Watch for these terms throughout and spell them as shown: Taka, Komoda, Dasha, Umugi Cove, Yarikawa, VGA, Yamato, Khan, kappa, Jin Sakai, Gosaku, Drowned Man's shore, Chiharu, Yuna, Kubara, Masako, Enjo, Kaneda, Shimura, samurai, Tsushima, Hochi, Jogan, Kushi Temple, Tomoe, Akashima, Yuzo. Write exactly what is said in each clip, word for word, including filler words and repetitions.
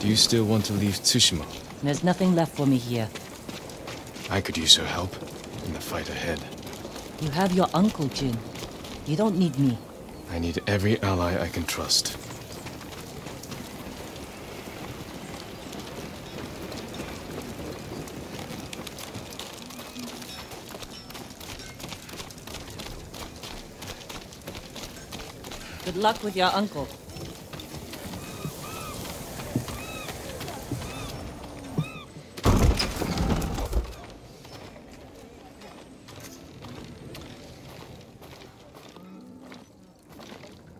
Do you still want to leave Tsushima? There's nothing left for me here. I could use her help in the fight ahead. You have your uncle, Jin. You don't need me. I need every ally I can trust. Good luck with your uncle.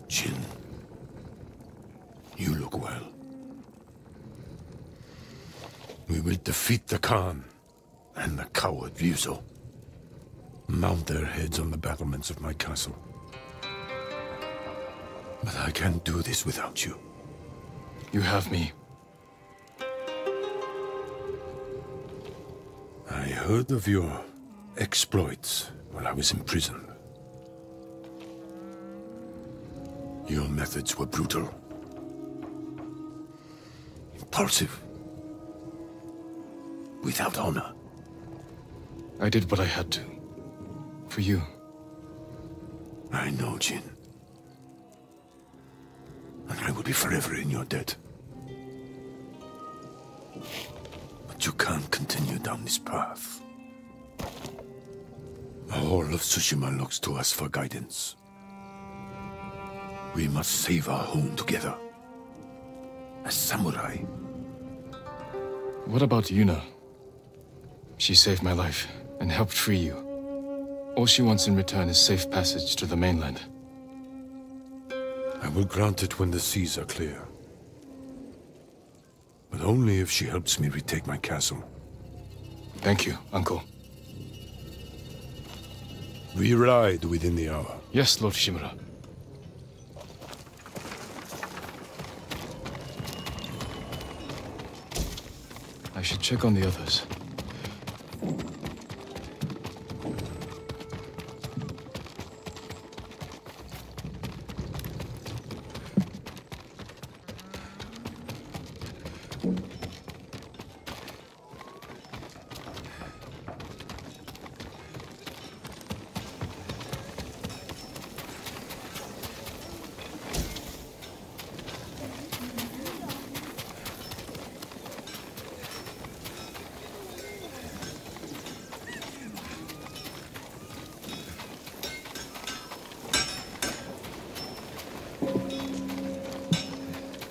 Jin, you look well. We will defeat the Khan and the coward Yuzo. Mount their heads on the battlements of my castle. But I can't do this without you. You have me. I heard of your exploits when I was in prison. Your methods were brutal, impulsive, without honor. I did what I had to. For you. I know, Jin. And I will be forever in your debt. But you can't continue down this path. The whole of Tsushima looks to us for guidance. We must save our home together. As samurai. What about Yuna? She saved my life and helped free you. All she wants in return is safe passage to the mainland. I will grant it when the seas are clear. But only if she helps me retake my castle. Thank you, Uncle. We ride within the hour. Yes, Lord Shimura. I should check on the others.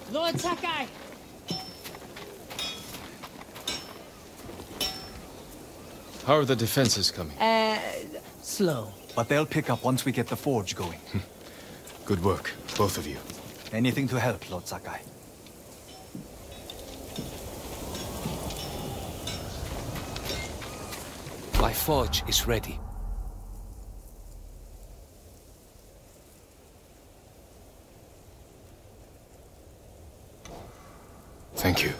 Lord Sakai! How are the defenses coming? Uh, slow. But they'll pick up once we get the forge going. Good work, both of you. Anything to help, Lord Sakai. My forge is ready. Thank you.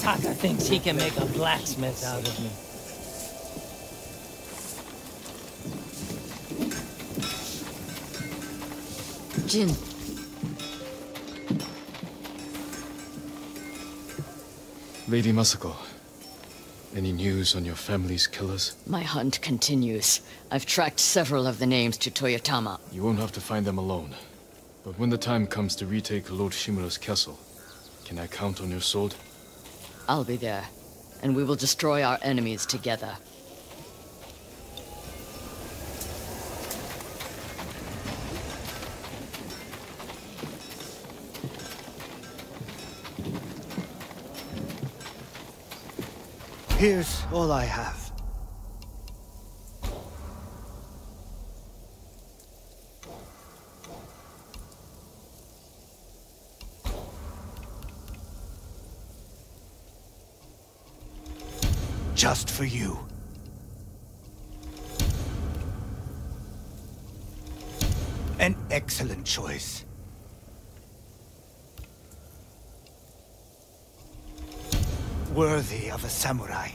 Taka thinks he can make a blacksmith out of me. Jin. Lady Masako, any news on your family's killers? My hunt continues. I've tracked several of the names to Toyotama. You won't have to find them alone. But when the time comes to retake Lord Shimura's castle, can I count on your sword? I'll be there, and we will destroy our enemies together. Here's all I have. Just for you. An excellent choice. Worthy of a samurai.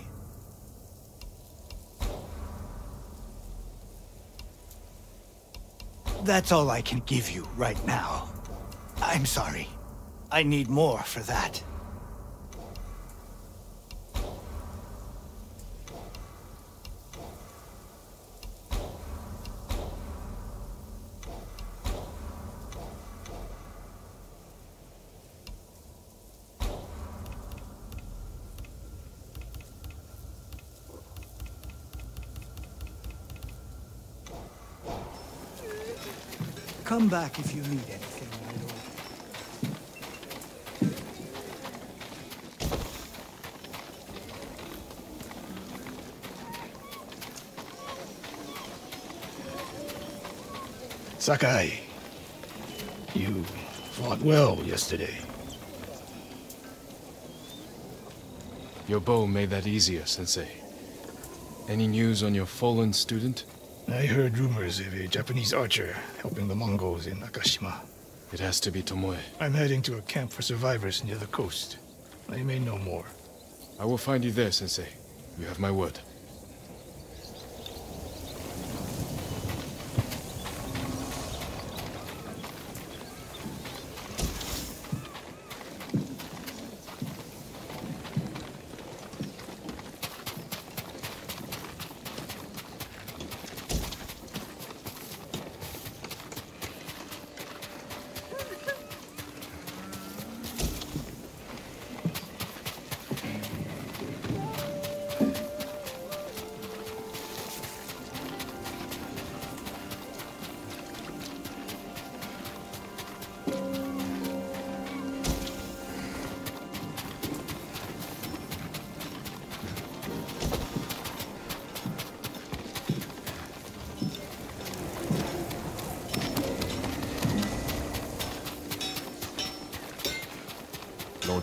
That's all I can give you right now. I'm sorry. I need more for that. Come back if you need anything, my lord. Sakai, you fought well yesterday. Your bow made that easier, Sensei. Any news on your fallen student? I heard rumors of a Japanese archer helping the Mongols in Akashima. It has to be Tomoe. I'm heading to a camp for survivors near the coast. I may know more. I will find you there, Sensei. You have my word.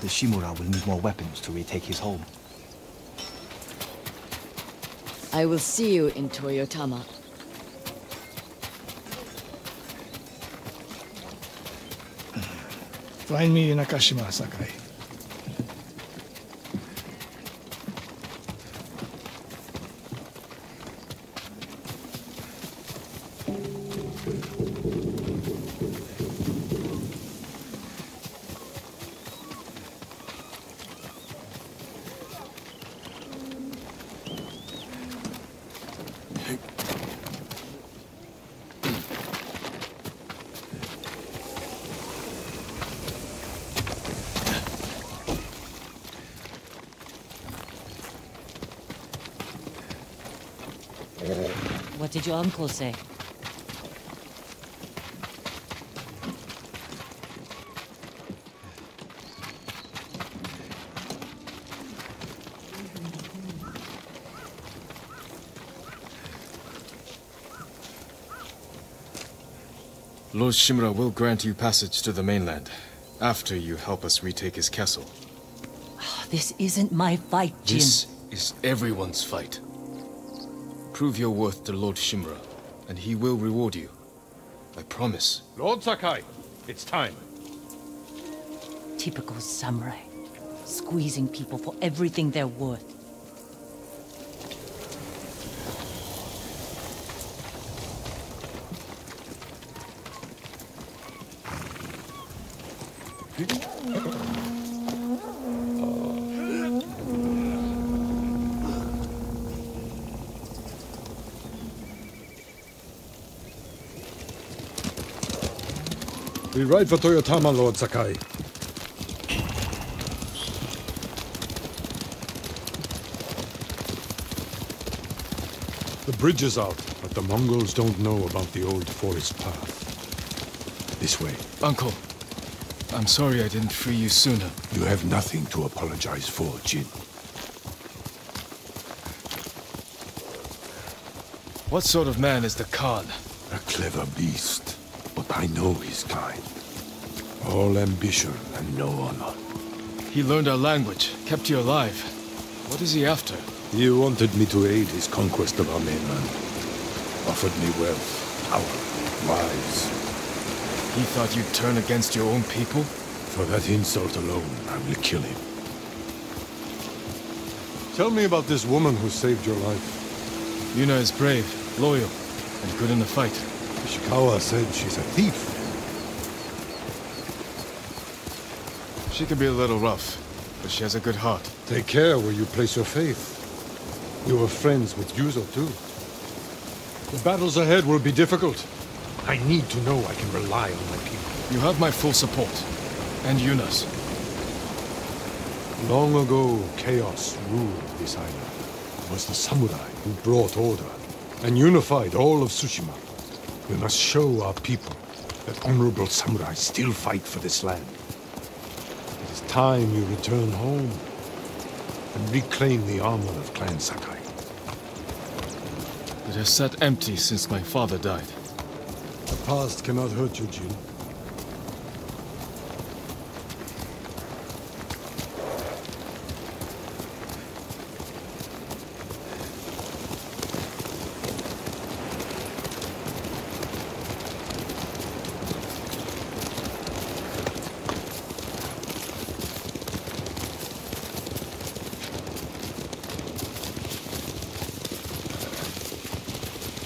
Shimura will need more weapons to retake his home. I will see you in Toyotama. Find me in Akashima, Sakai. What did your uncle say? Lord Shimura will grant you passage to the mainland, after you help us retake his castle. Oh, this isn't my fight, Jin. This is everyone's fight. Prove your worth to Lord Shimura, and he will reward you. I promise. Lord Sakai, it's time. Typical samurai, squeezing people for everything they're worth. We ride for Toyotama, Lord Sakai. The bridge is out, but the Mongols don't know about the old forest path. This way. Uncle, I'm sorry I didn't free you sooner. You have nothing to apologize for, Jin. What sort of man is the Khan? A clever beast. I know his kind. All ambition and no honor. He learned our language, kept you alive. What is he after? He wanted me to aid his conquest of our mainland. Offered me wealth, power, lives. He thought you'd turn against your own people? For that insult alone, I will kill him. Tell me about this woman who saved your life. Yuna is brave, loyal, and good in the fight. Ishikawa said she's a thief. She can be a little rough, but she has a good heart. Take care where you place your faith. You were friends with Yuzo, too. The battles ahead will be difficult. I need to know I can rely on my people. You have my full support, and Yuna's. Long ago, chaos ruled this island. It was the samurai who brought order and unified all of Tsushima. We must show our people that honorable samurai still fight for this land. Time you return home and reclaim the armor of Clan Sakai. It has sat empty since my father died. The past cannot hurt you, Jin.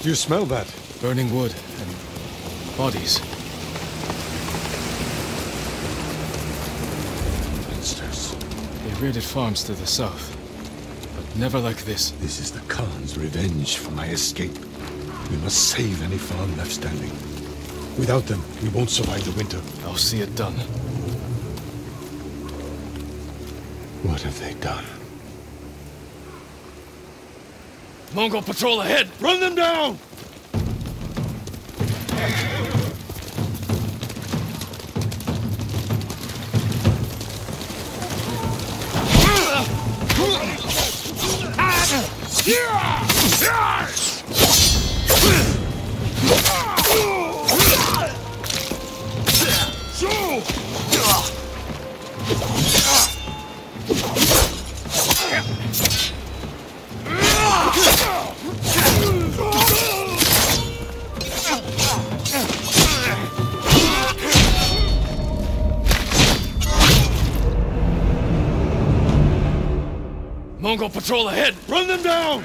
You smell that? Burning wood and bodies. Monsters. They raided farms to the south, but never like this. This is the Khan's revenge for my escape. We must save any farm left standing. Without them, we won't survive the winter. I'll see it done. What have they done? Mongol patrol ahead! Run them down! Mongol patrol ahead! Run them down!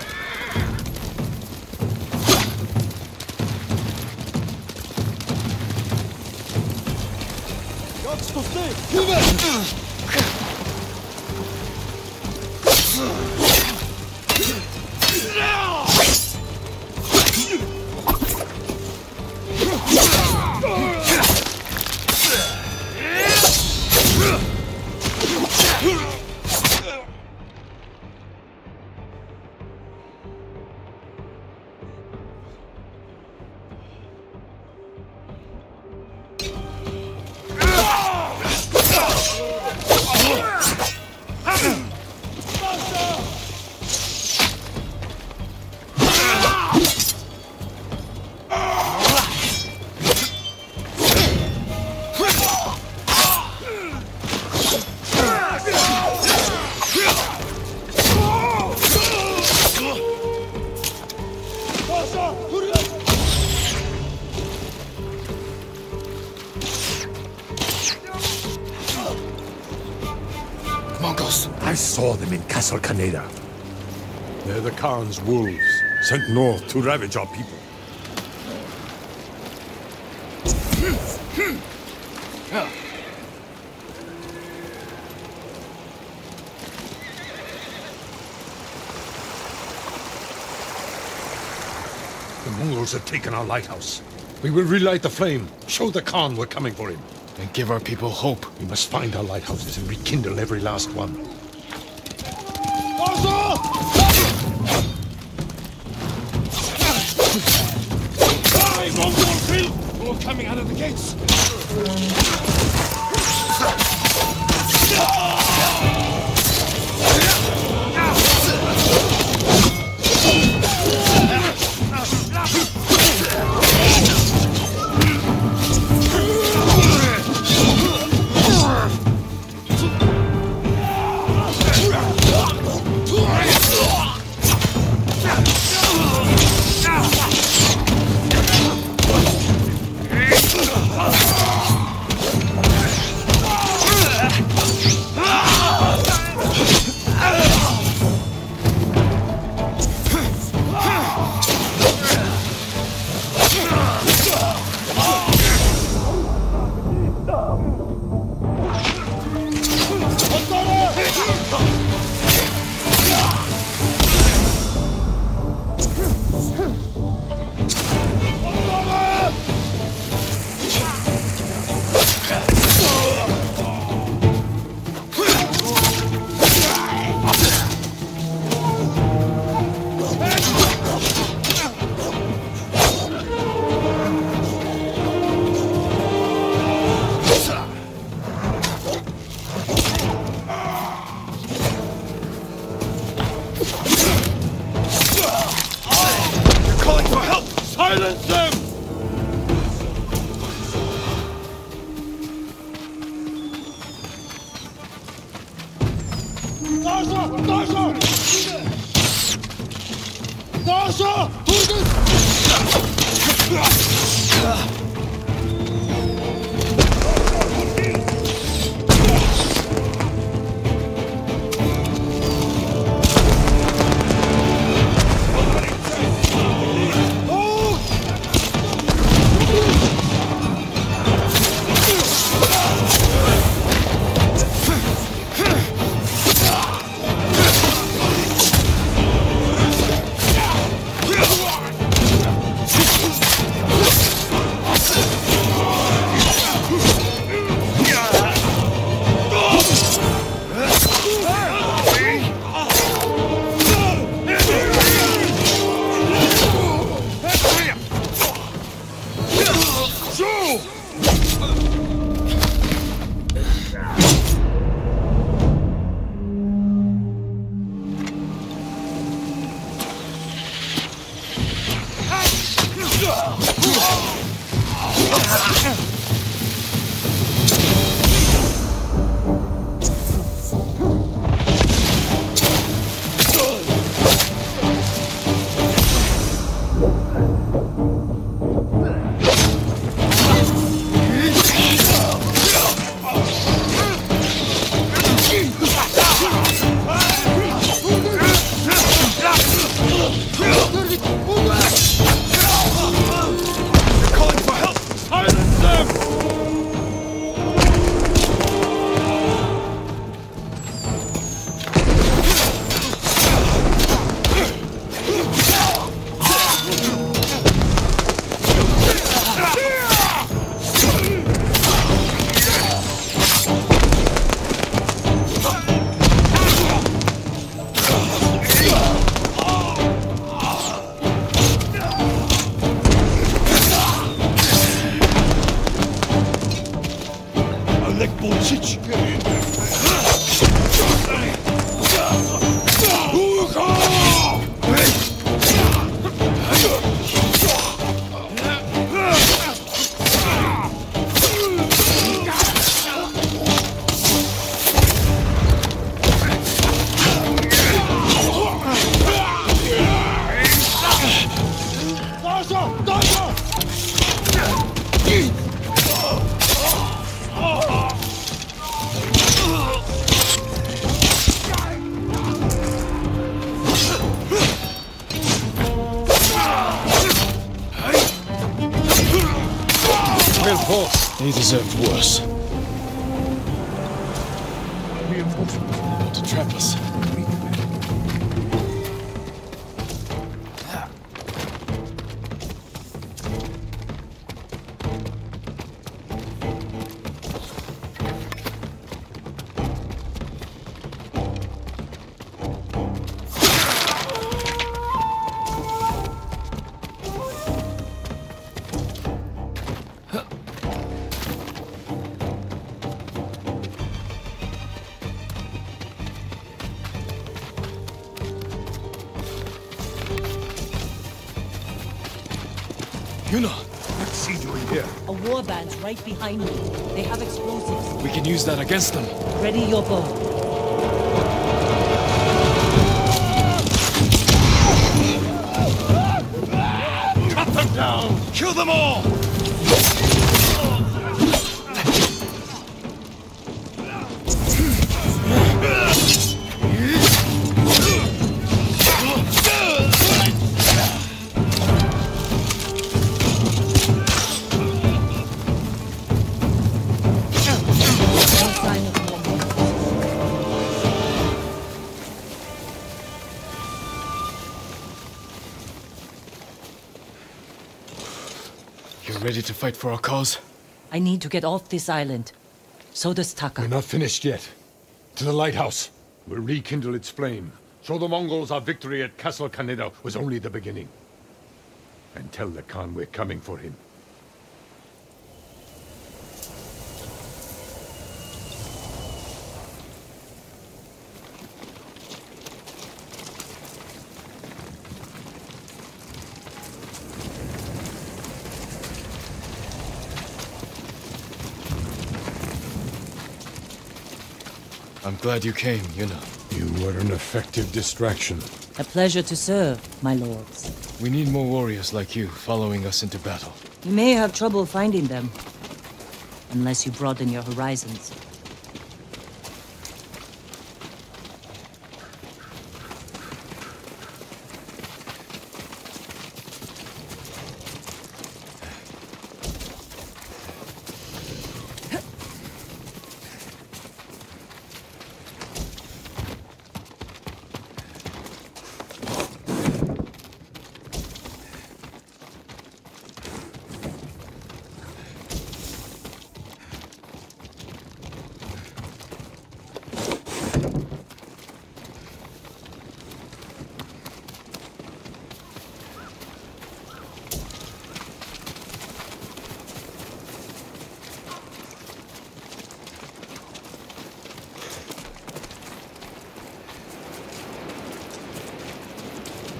Kaneda. They're the Khan's wolves, sent north to ravage our people. The Mongols have taken our lighthouse. We will relight the flame, show the Khan we're coming for him. And give our people hope. We must find our lighthouses and rekindle every last one. Coming out of the gates! Silence them! Dasha! Dasha! Dasha! Who is this? He deserved worse. Reinforcements are about to trap us. Right behind me. They have explosives. We can use that against them. Ready your bow. Cut them down! Kill them all! Ready to fight for our cause? I need to get off this island. So does Taka. We're not finished yet. To the lighthouse. We'll rekindle its flame. Show the Mongols our victory at Castle Kaneda was only the beginning. And tell the Khan we're coming for him. I'm glad you came, Yuna. You were an effective distraction. A pleasure to serve, my lords. We need more warriors like you following us into battle. You may have trouble finding them. Unless you broaden your horizons.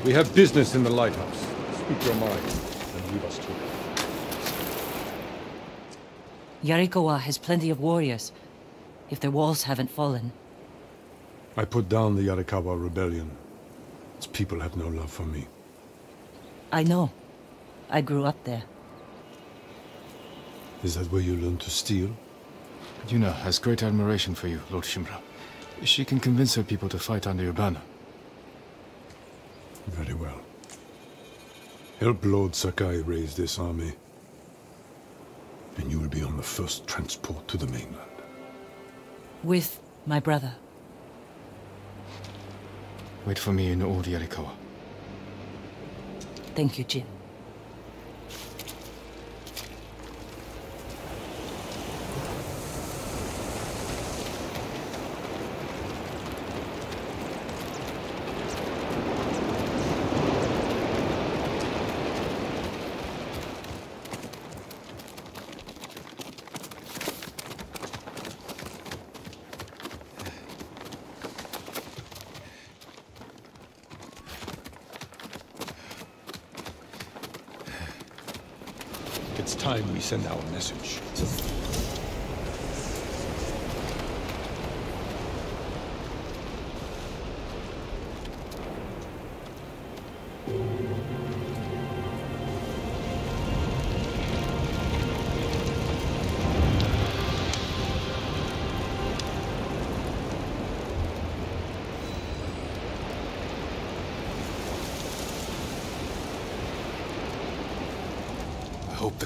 We have business in the lighthouse. Speak your mind, and leave us to it. Yarikawa has plenty of warriors, if their walls haven't fallen. I put down the Yarikawa rebellion. Its people have no love for me. I know. I grew up there. Is that where you learned to steal? Yuna has great admiration for you, Lord Shimura. She can convince her people to fight under your banner. Very well. Help Lord Sakai raise this army, and you will be on the first transport to the mainland. With my brother. Wait for me in old Yarikawa. Thank you, Jin. It's time we send our message.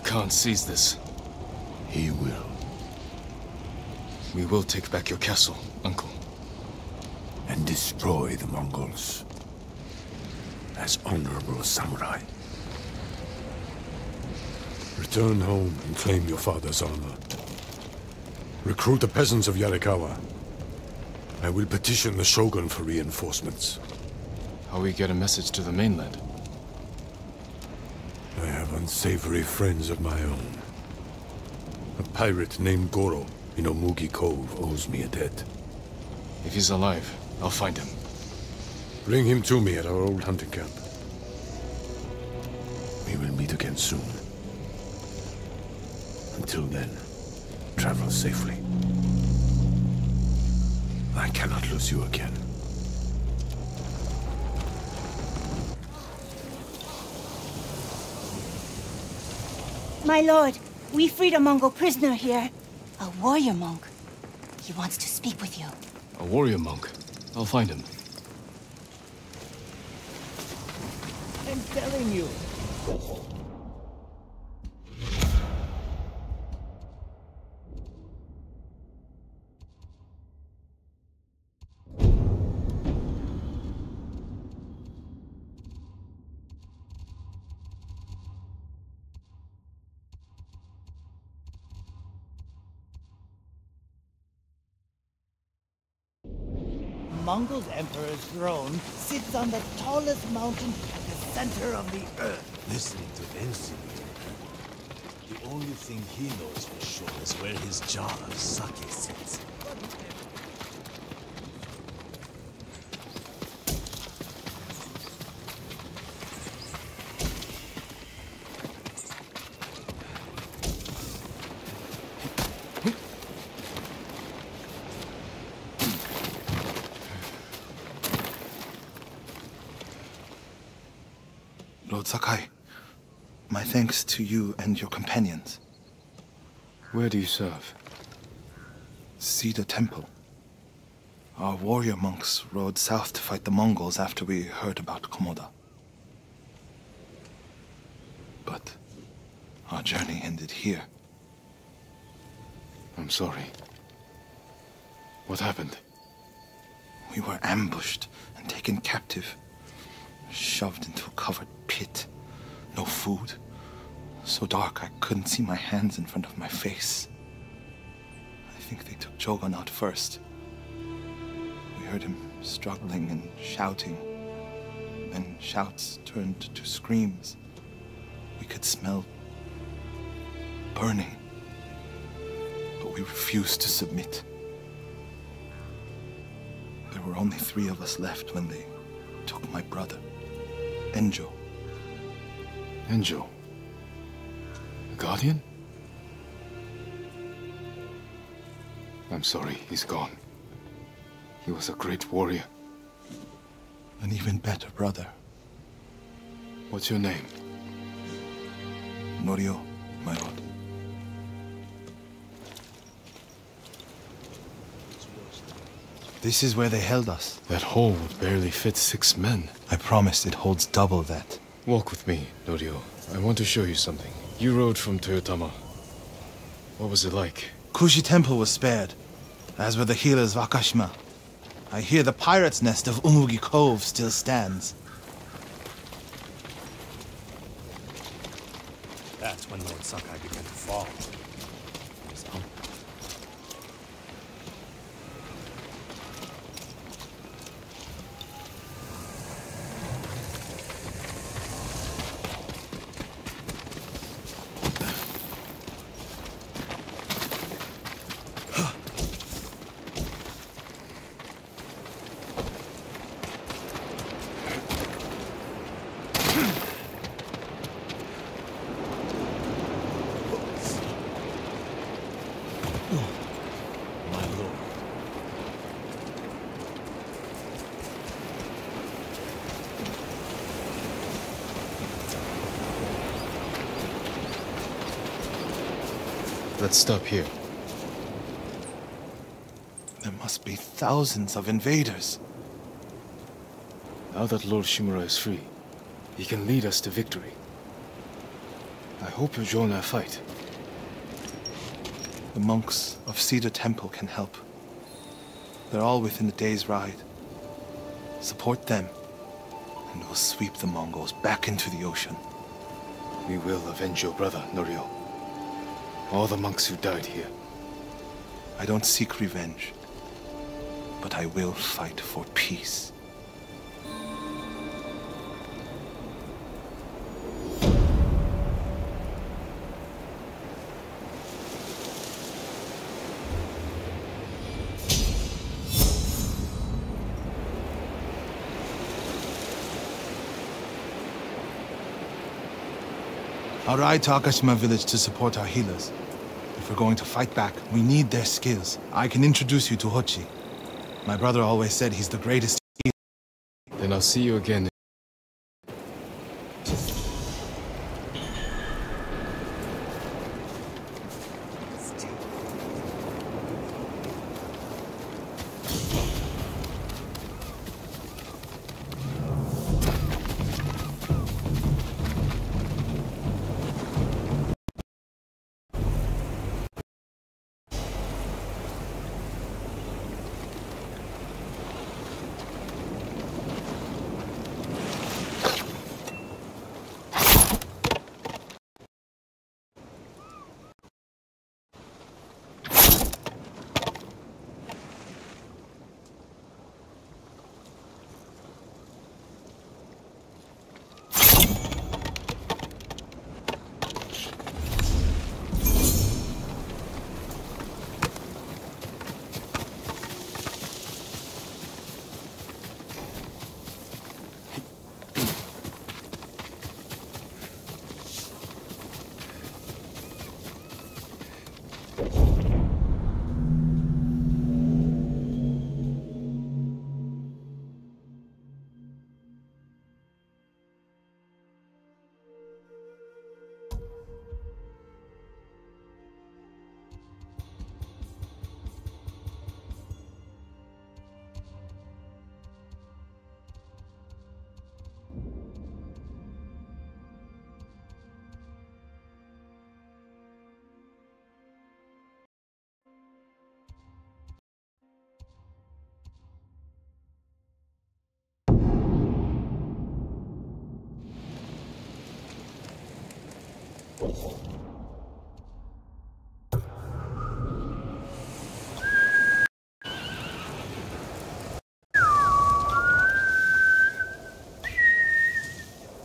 Khan sees this. He will. We will take back your castle, Uncle. And destroy the Mongols. As honorable samurai. Return home and claim your father's honor. Recruit the peasants of Yarikawa. I will petition the Shogun for reinforcements. How we get a message to the mainland? I have unsavory friends of my own. A pirate named Goro in Umugi Cove owes me a debt. If he's alive, I'll find him. Bring him to me at our old hunting camp. We will meet again soon. Until then, travel safely. I cannot lose you again. My lord, we freed a Mongol prisoner here. A warrior monk. He wants to speak with you. A warrior monk? I'll find him. I'm telling you. The Mongol Emperor's throne sits on the tallest mountain at the center of the earth. Listening to Enjo, the only thing he knows for sure is where his jar of sake sits. Lord Sakai, my thanks to you and your companions. Where do you serve? Cedar Temple. Our warrior monks rode south to fight the Mongols after we heard about Komoda. But our journey ended here. I'm sorry. What happened? We were ambushed and taken captive. Shoved into a covered pit. No food. So dark I couldn't see my hands in front of my face. I think they took Jogan out first. We heard him struggling and shouting. Then shouts turned to screams. We could smell burning. But we refused to submit. There were only three of us left when they took my brother, Enjo. Enjo? The Guardian? I'm sorry, he's gone. He was a great warrior. An even better brother. What's your name? Norio, my lord. This is where they held us. That hole would barely fit six men. I promised it holds double that. Walk with me, Norio. I want to show you something. You rode from Toyotama. What was it like? Kushi Temple was spared, as were the healers of Akashima. I hear the pirate's nest of Umugi Cove still stands. That's when Lord Sakai began to fall. Let's stop here. There must be thousands of invaders. Now that Lord Shimura is free, he can lead us to victory. I hope you join our fight. The monks of Cedar Temple can help. They're all within a day's ride. Support them, and we'll sweep the Mongols back into the ocean. We will avenge your brother, Norio. All the monks who died here. I don't seek revenge, but I will fight for peace. I'll ride to Akashima village to support our healers. If we're going to fight back, we need their skills. I can introduce you to Hochi. My brother always said he's the greatest healer. Then I'll see you again.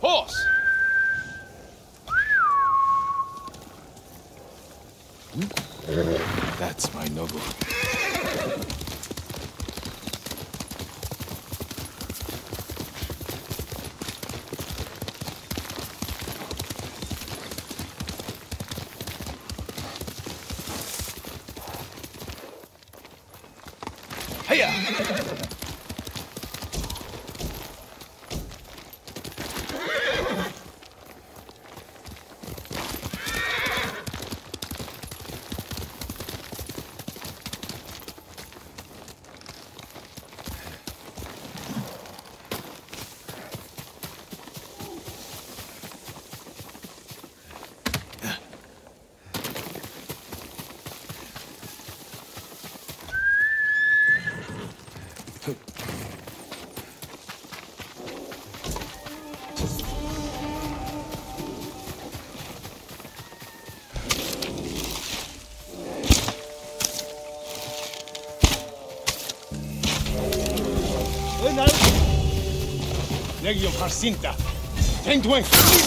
Horse! That's my Nobu. Hiya! Legio Jacinta, ten twenty.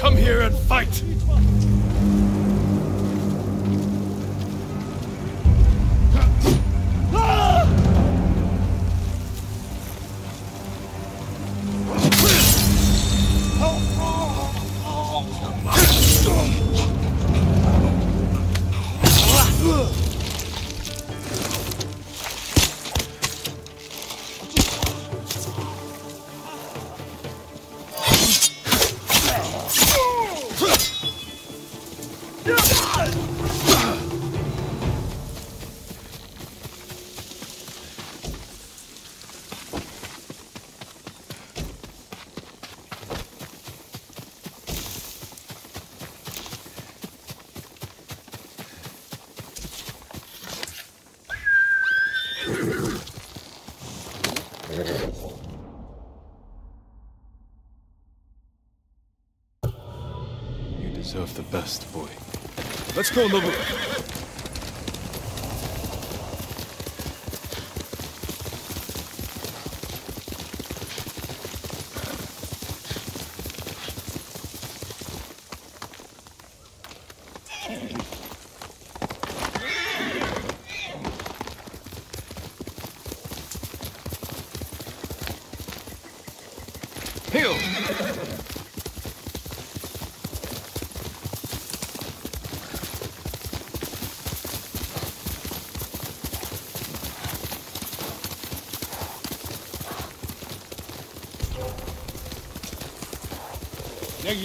Come here and fight! The best boy. Let's go, Nobu. Have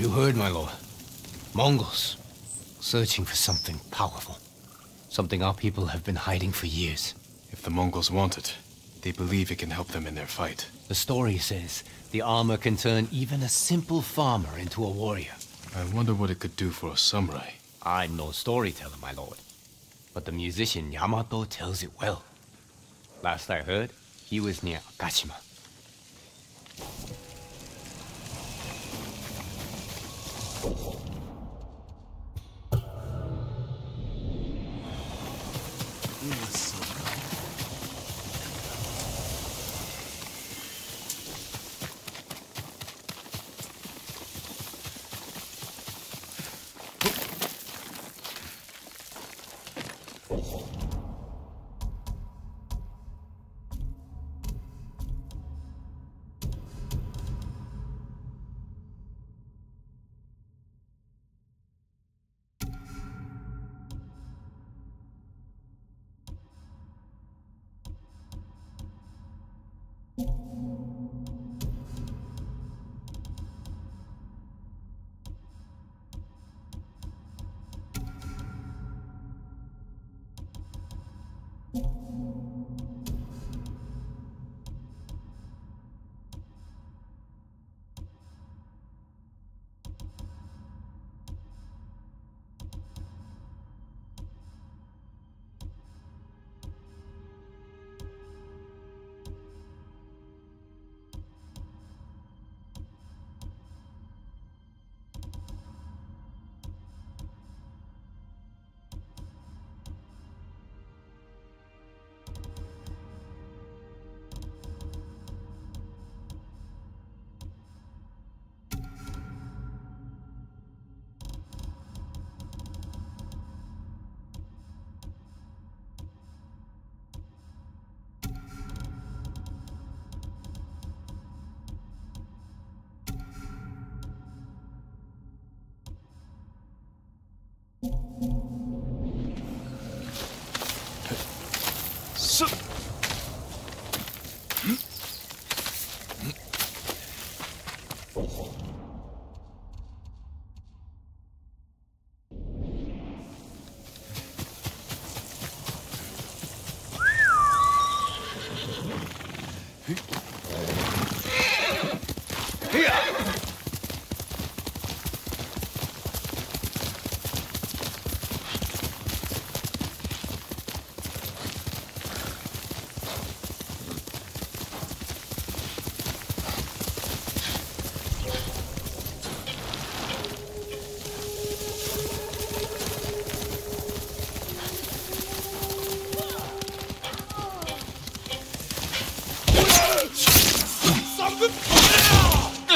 you heard, my lord? Mongols, searching for something powerful. Something our people have been hiding for years. If the Mongols want it, they believe it can help them in their fight. The story says the armor can turn even a simple farmer into a warrior. I wonder what it could do for a samurai. I'm no storyteller, my lord. But the musician Yamato tells it well. Last I heard, he was near Akashima.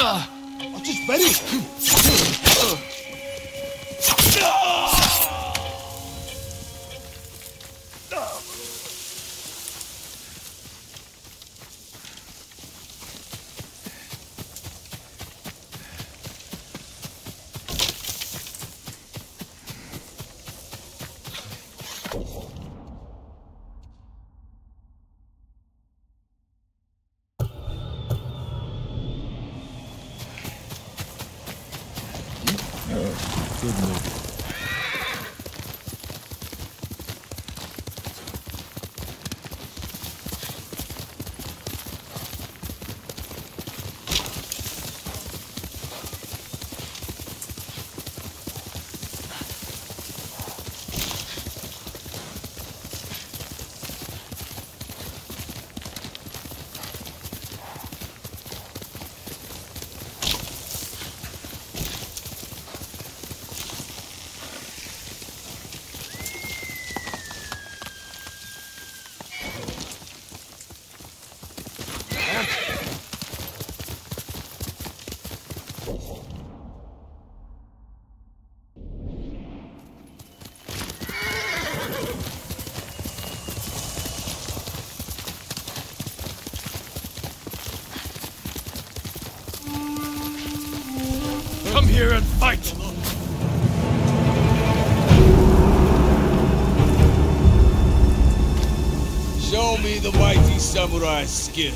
What is very? Here and fight! Show me the mighty samurai skill.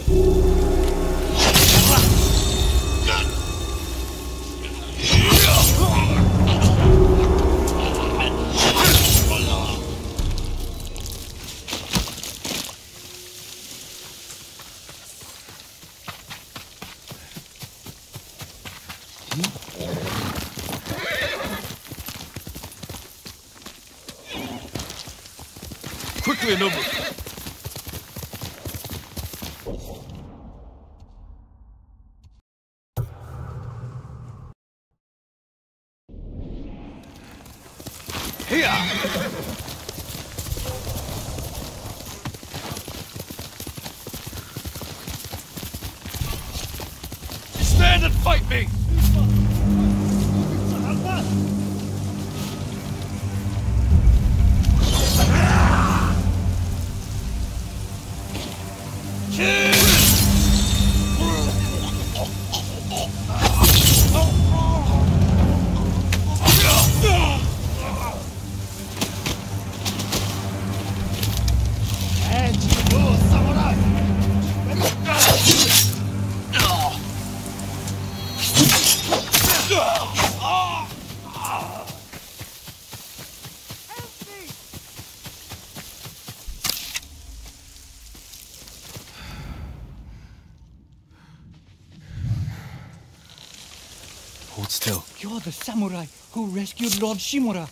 You're the samurai who rescued Lord Shimura,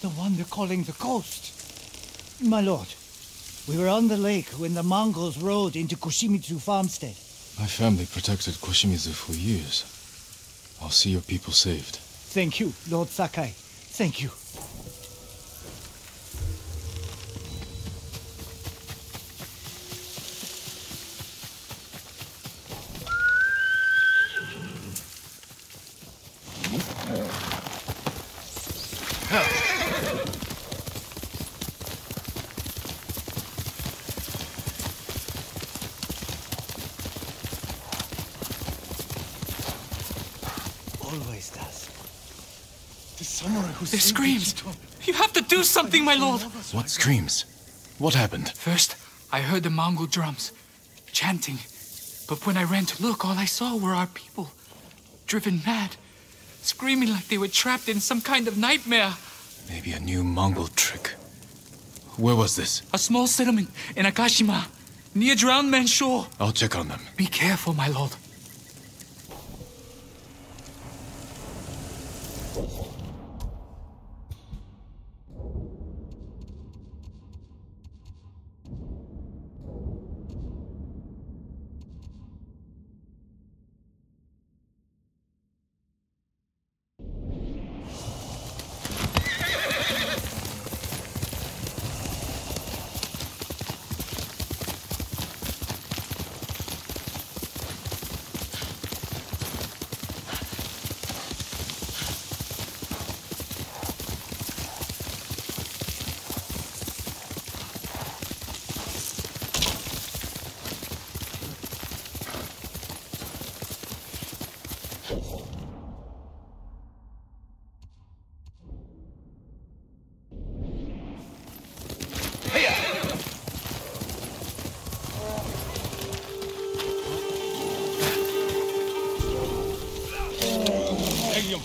the one they're calling the Ghost. My lord, we were on the lake when the Mongols rode into Kushimizu farmstead. My family protected Kushimizu for years. I'll see your people saved. Thank you, Lord Sakai. Thank you. There's screams! You have to do something, my lord! What screams? What happened? First, I heard the Mongol drums, chanting. But when I ran to look, all I saw were our people, driven mad, screaming like they were trapped in some kind of nightmare. Maybe a new Mongol trick. Where was this? A small settlement in Akashima, near Drowned Man's shore. I'll check on them. Be careful, my lord.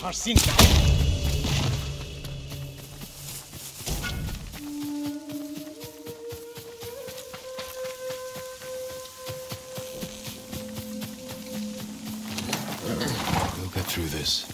We'll get through this.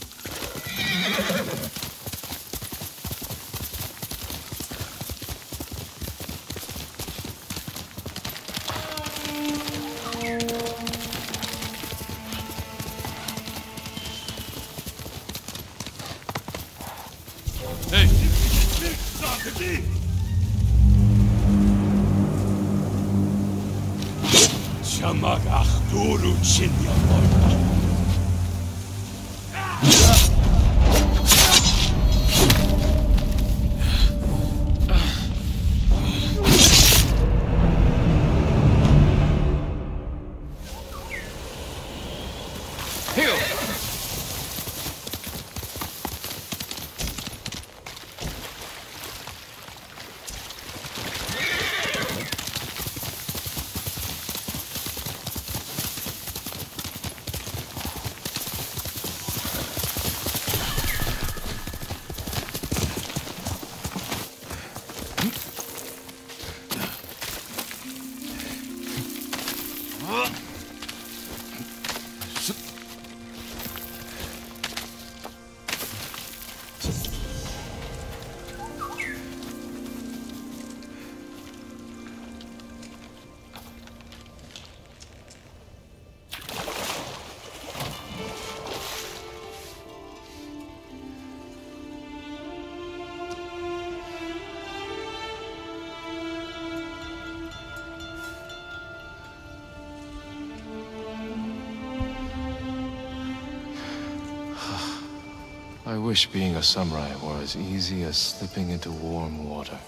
I wish being a samurai were as easy as slipping into warm water.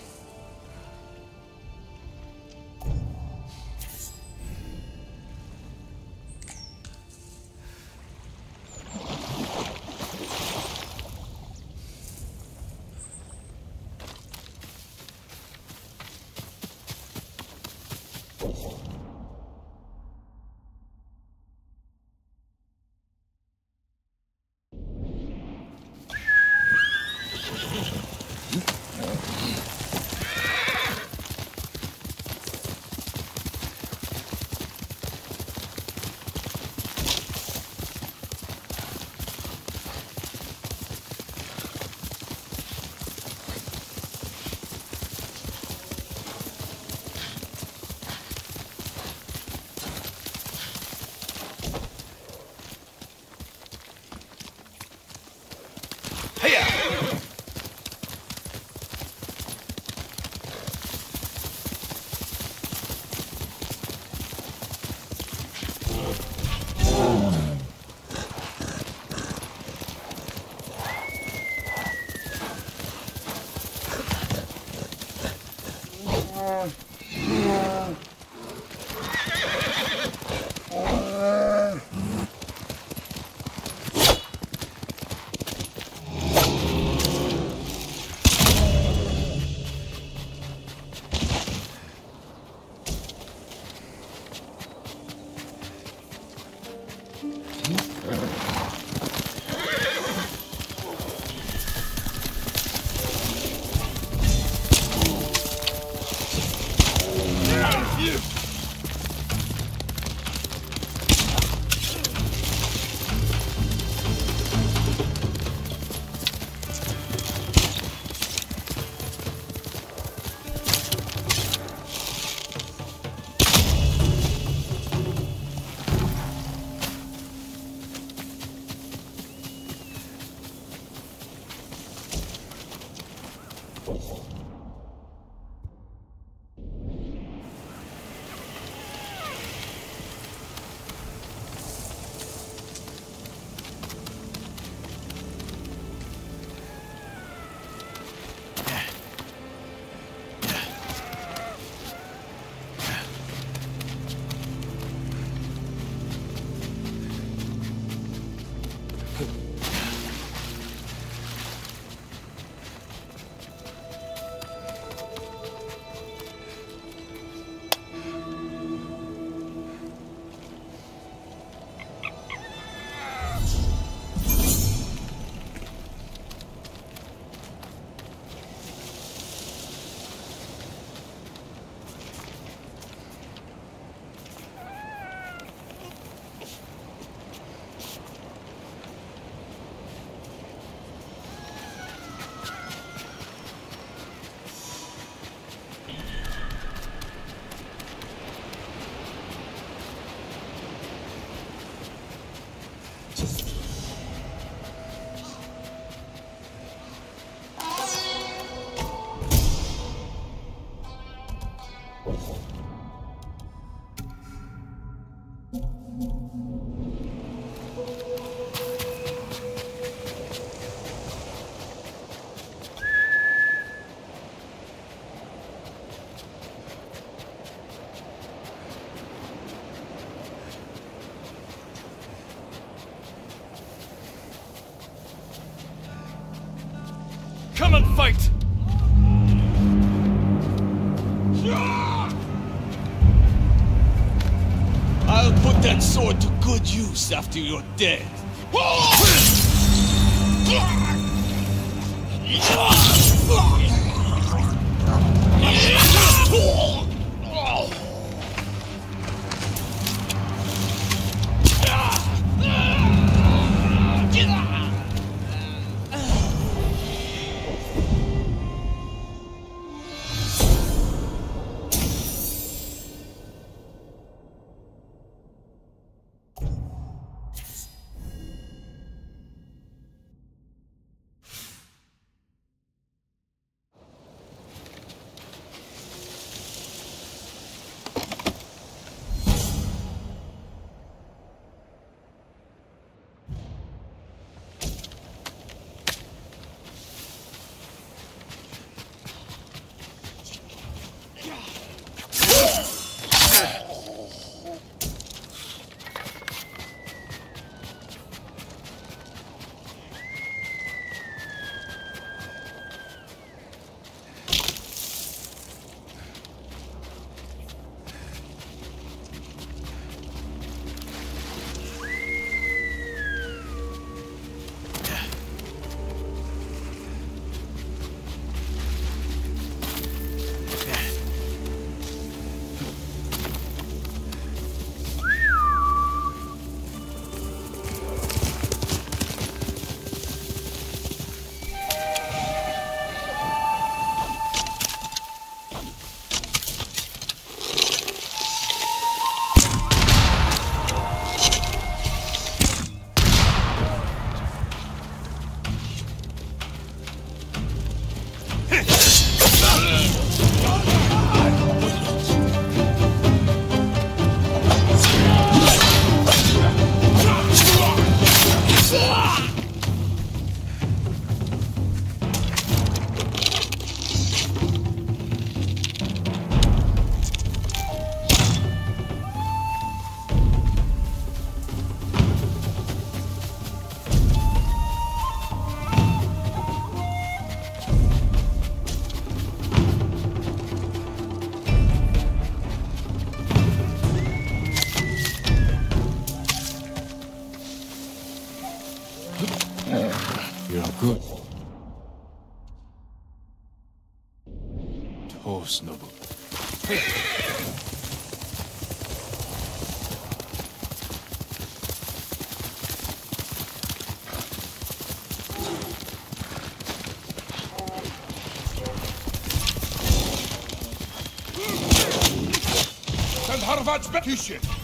After you're dead.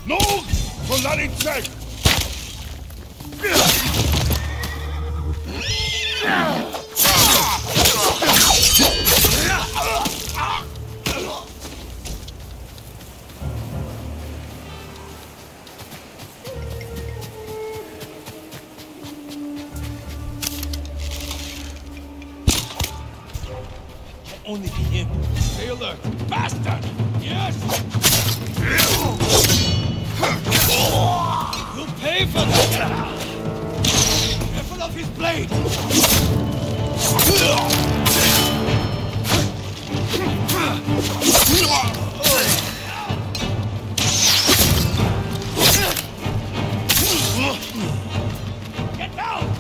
No! For that it's only be him. Stay alert, bastard! Yes! You'll pay for that! Careful of his blade! Get down!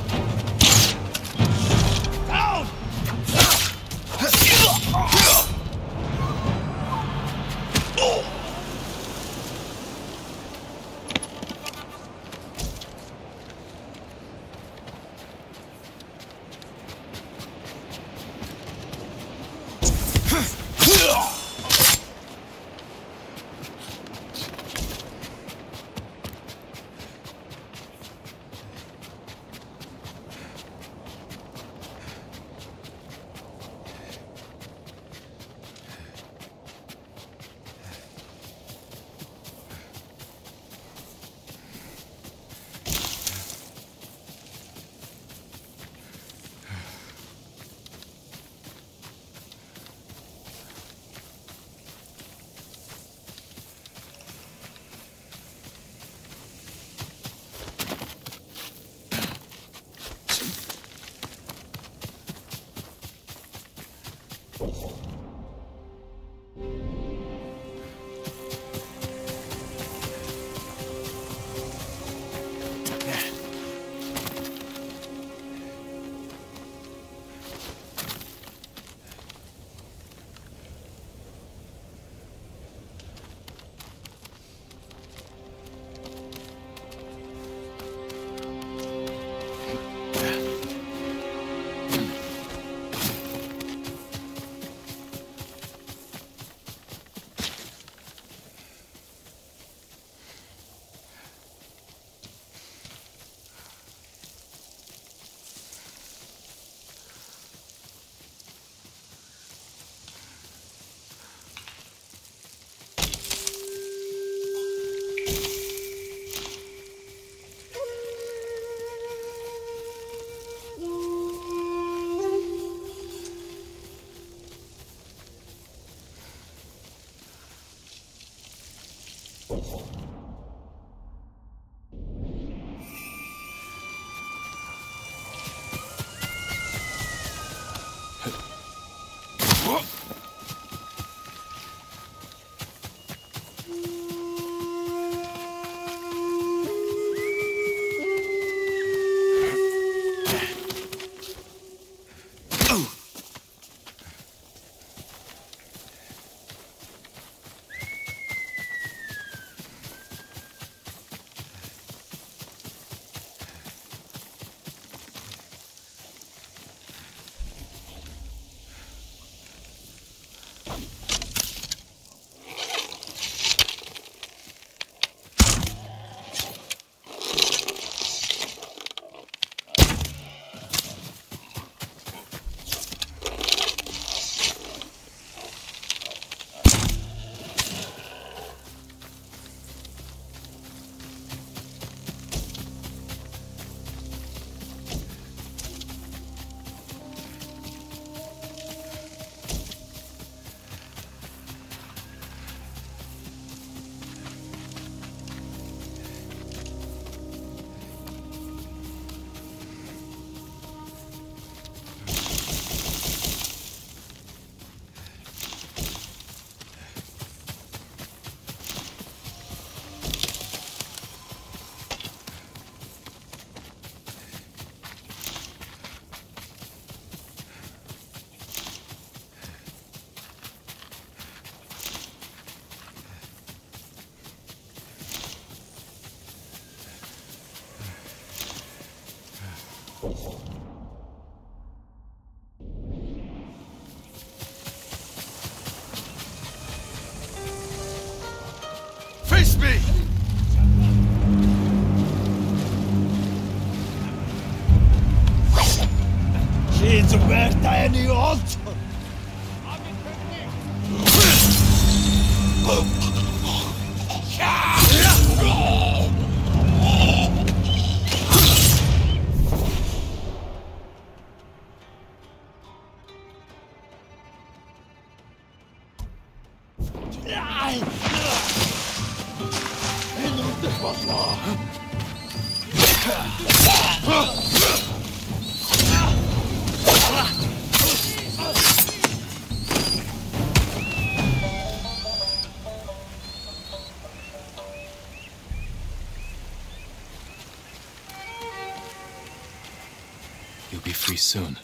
You'll be free soon.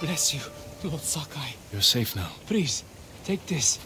Bless you, Lord Sakai. You're safe now. Please, take this.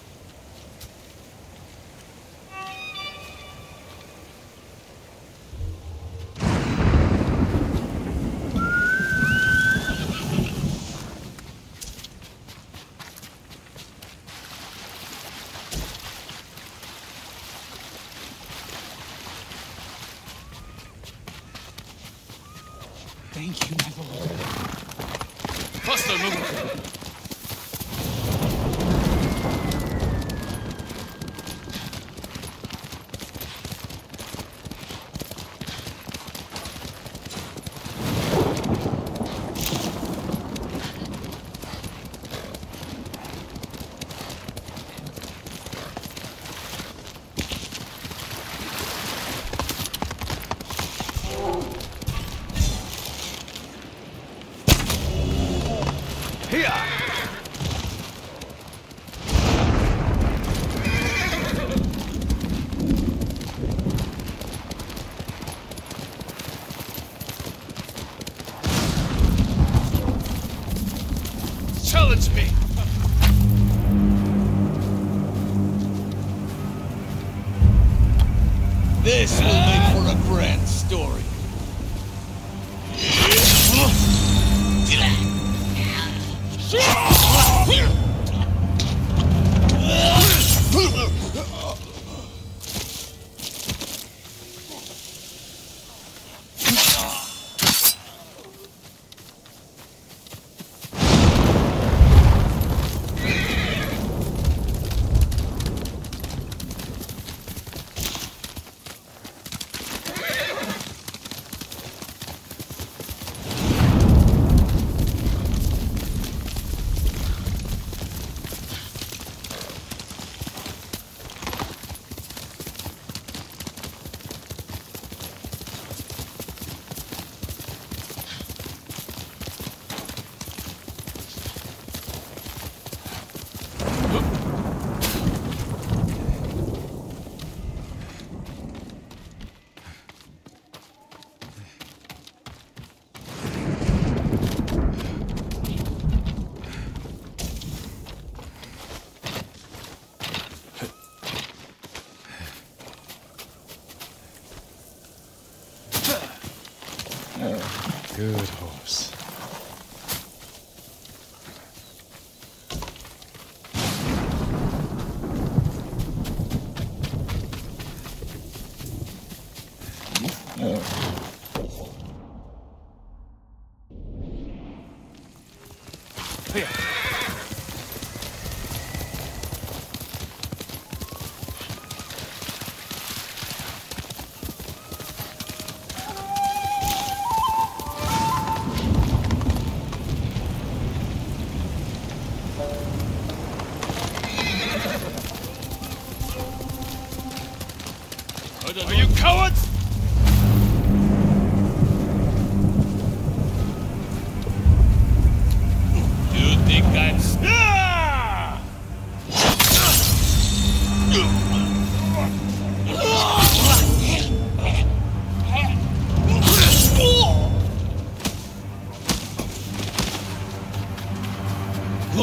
Good horse.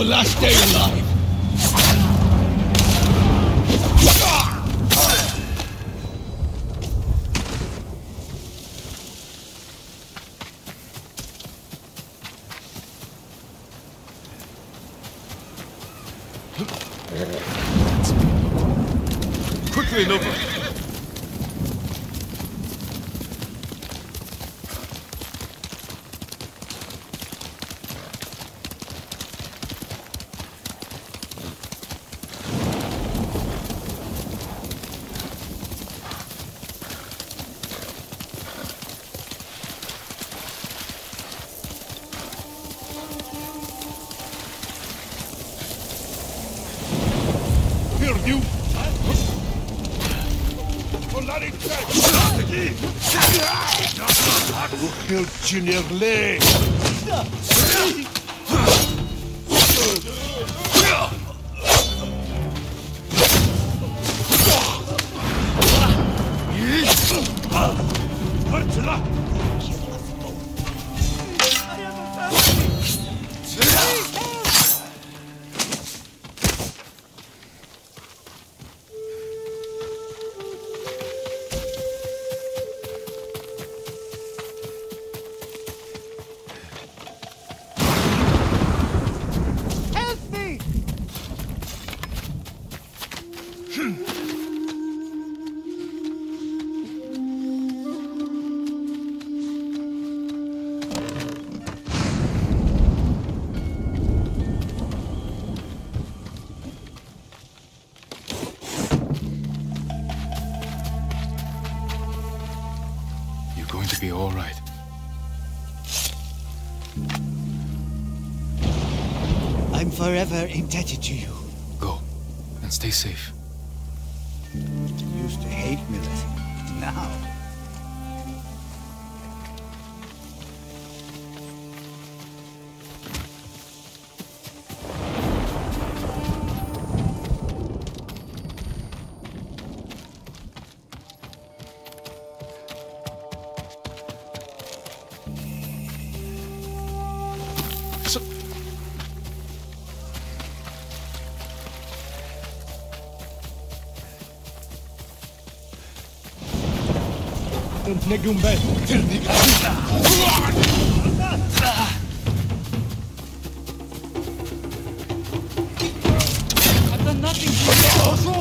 Last day alive. Quickly, Nobu. Junior Lee! Forever indebted to you. Go, and stay safe. You used to hate millet. Now. Negum bed. I've done nothing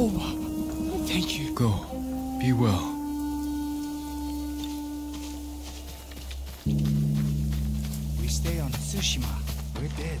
Over. Thank you. Go. Be well. stay on Tsushima, we're dead.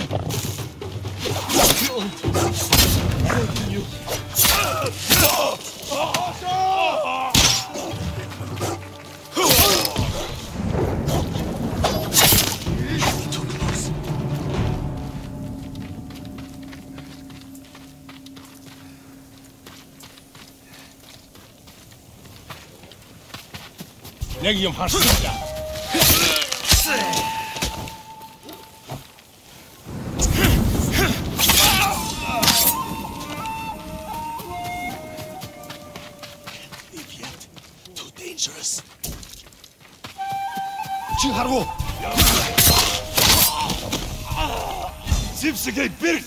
You! Legium Hashida. Leave yet. Too dangerous. Chiharu. Zipsegay Birk.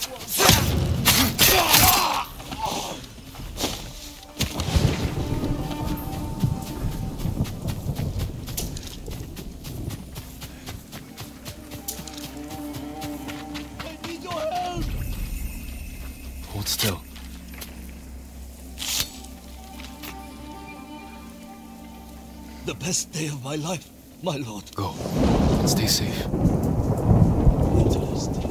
Best day of my life, my lord. Go. Stay safe. Interesting.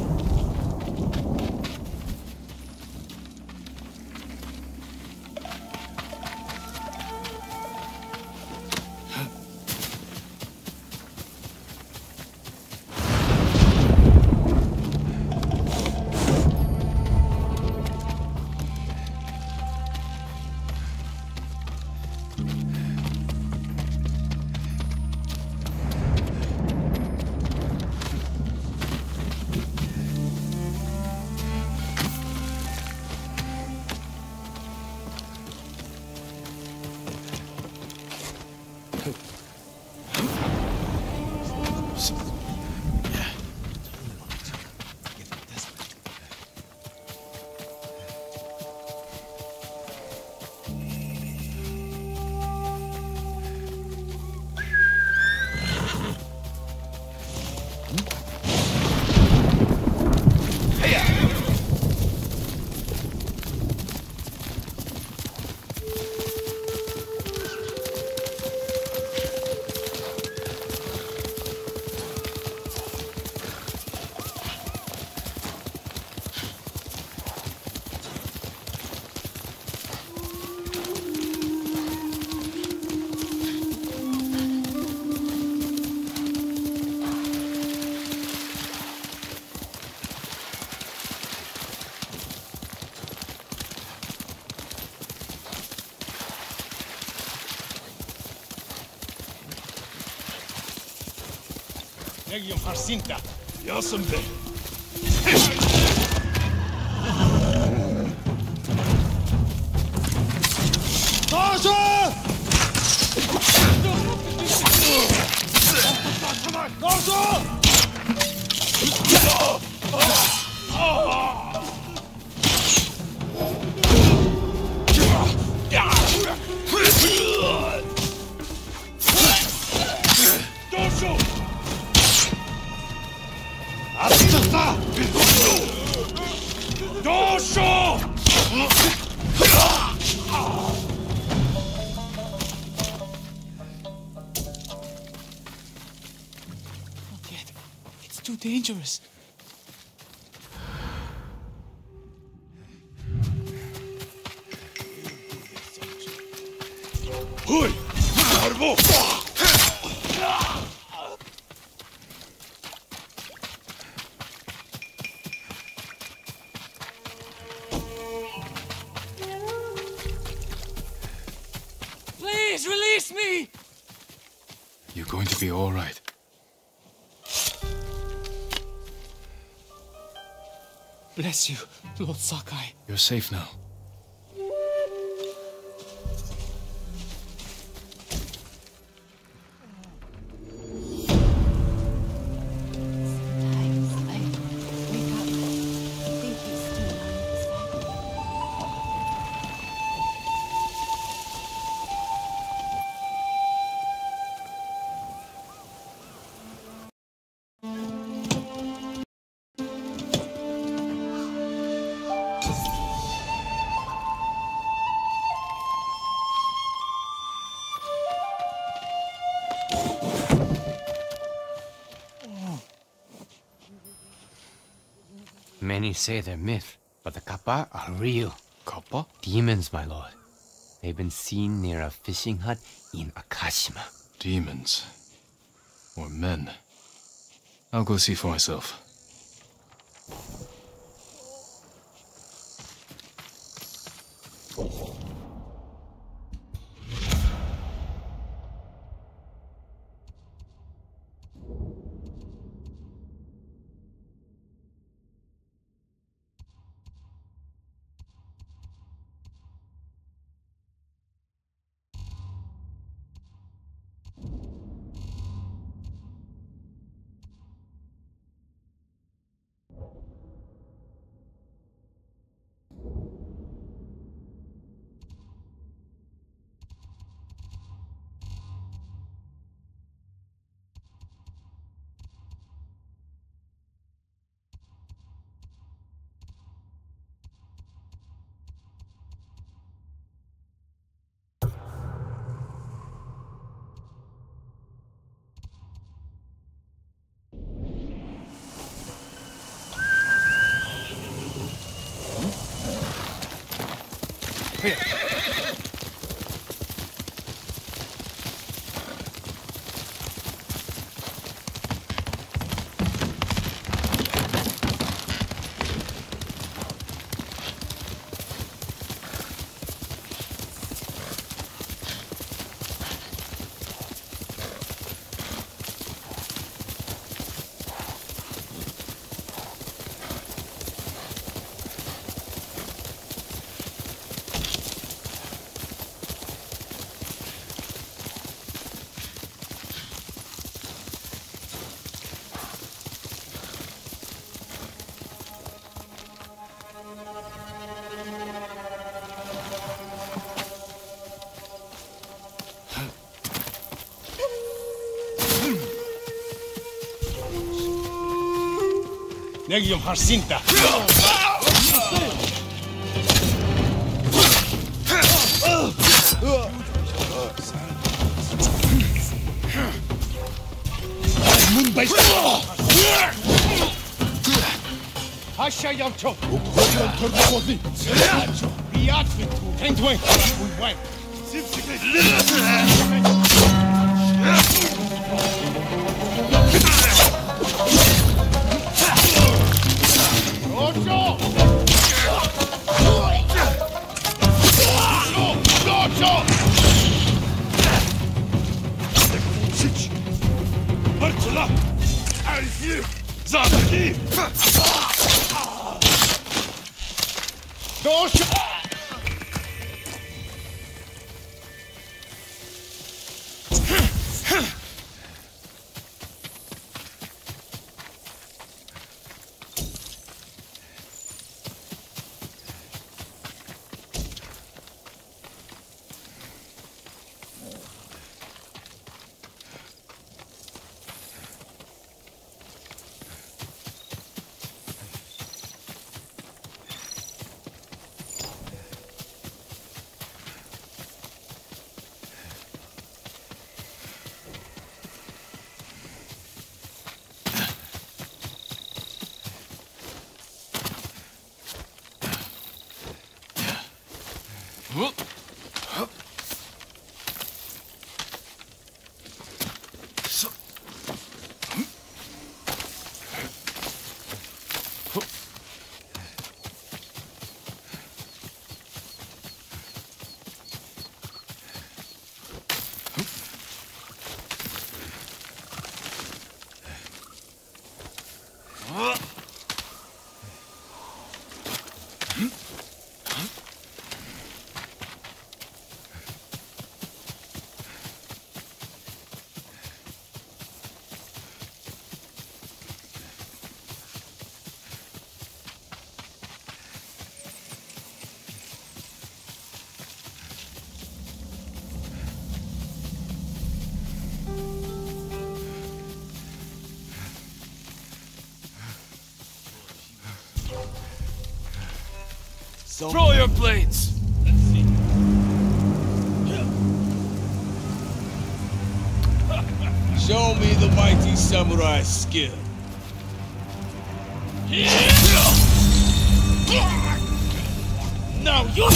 Legion Harsinta. Yosembe. Doshō! dangerous. Please release me. You're going to be all right. Bless you, Lord Sakai. You're safe now. Many say they're myth, but the kappa are real. Kappa? Demons, my lord. They've been seen near a fishing hut in Akashima. Demons? Or men? I'll go see for myself. Negium Jacinta. Throw your blades! Let's see. Show me the mighty samurai skill. Now you...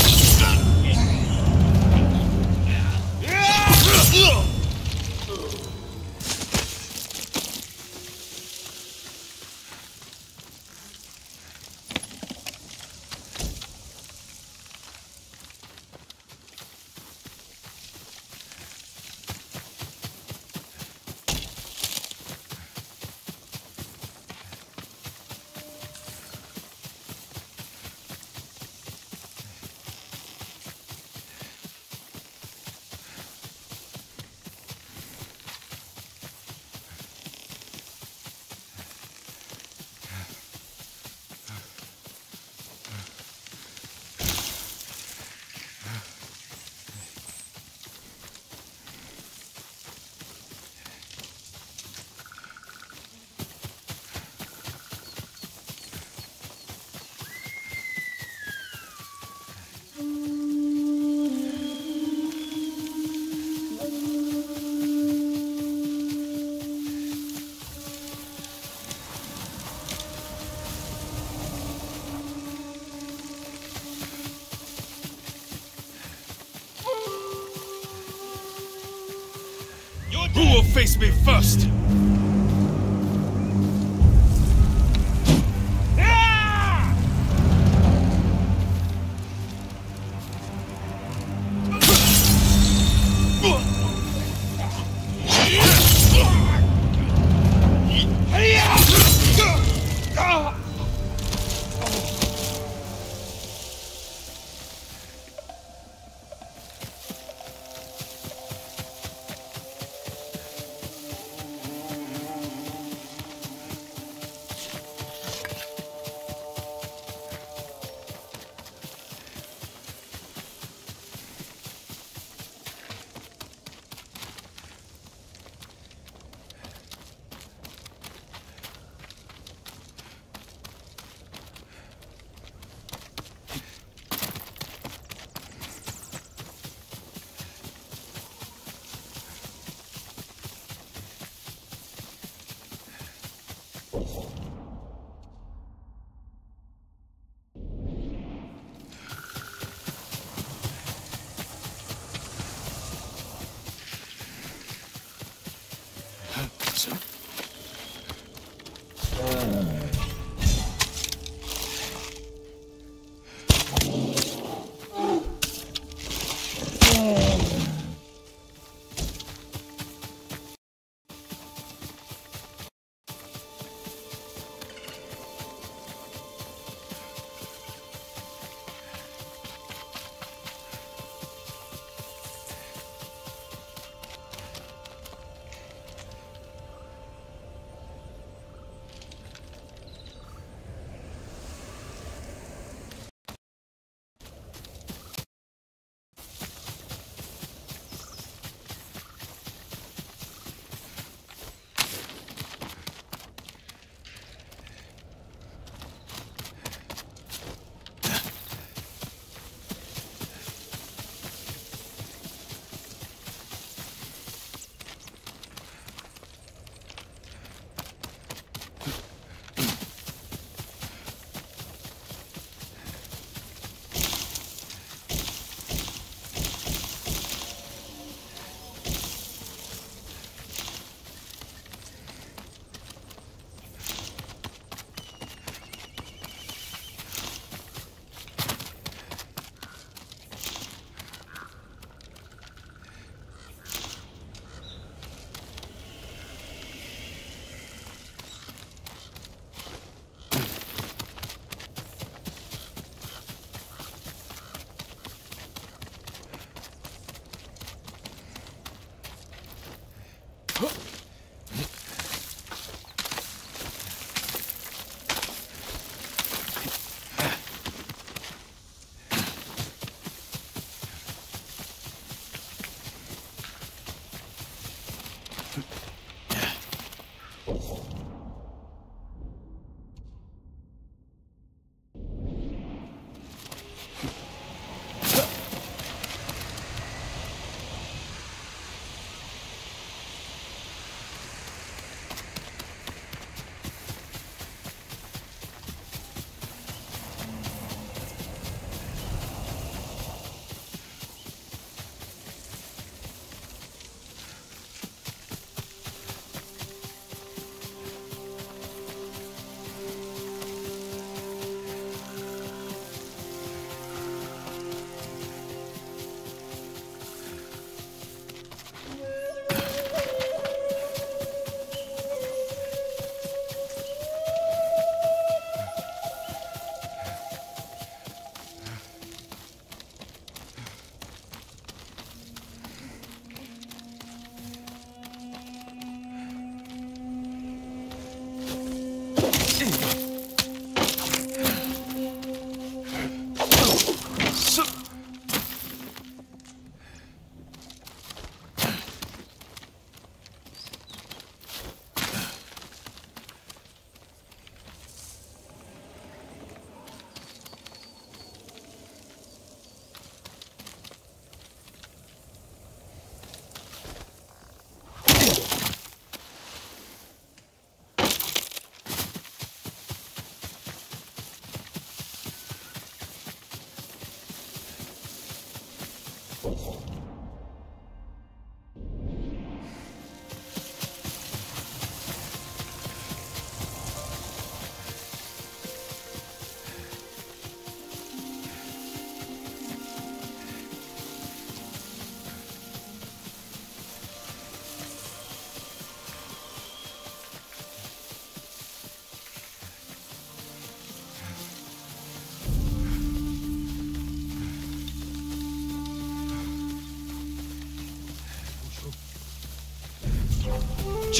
Who will face me first?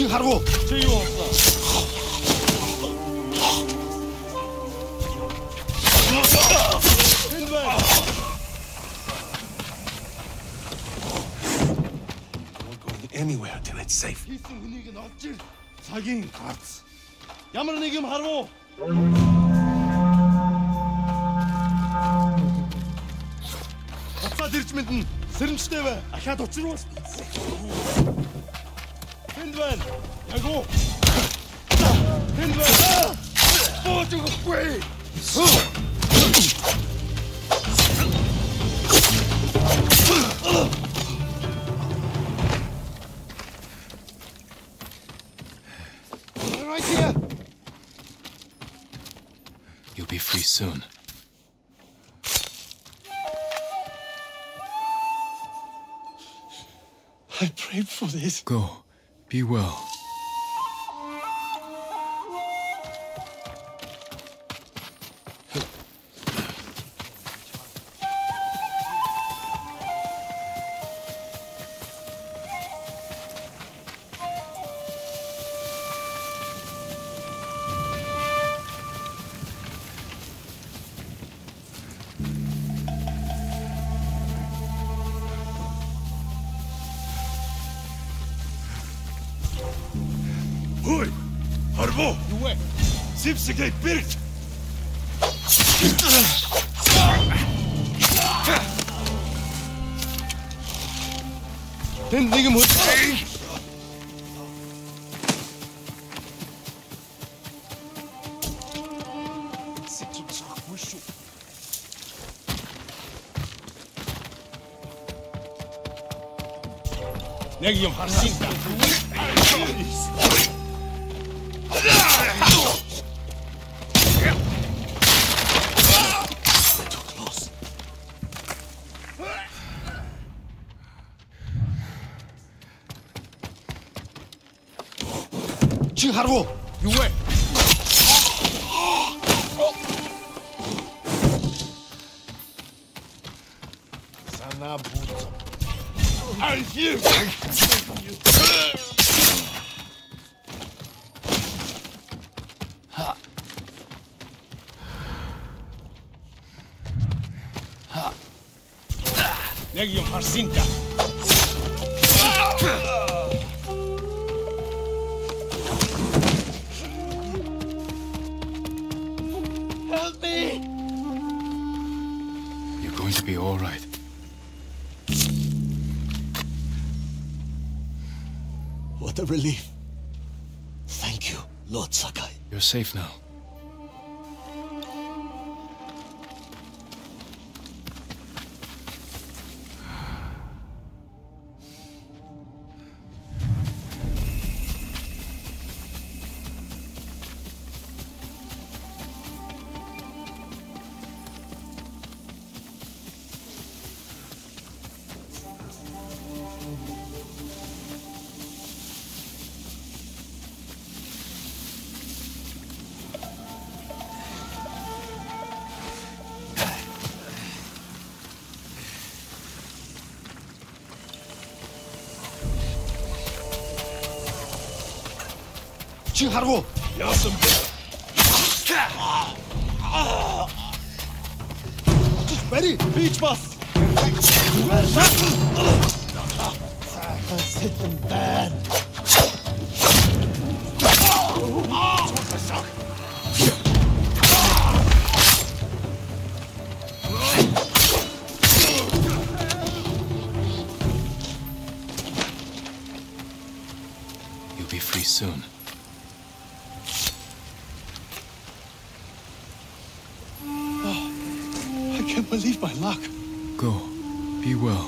Haru! We're going anywhere until it's safe. Hindman! I go! Hindman! Go to the way! Right here! You'll be free soon. I prayed for this. Go. Be well. Get built! Then nigga must say Negium Harsin. Haru, you wait. Are you? Negium Harsinta. Relief. Thank you, Lord Sakai. You're safe now. Haru! Yes, just ready? Beach bus! That's hit them bad. You'll be free soon. Believe my luck. Go. Be well.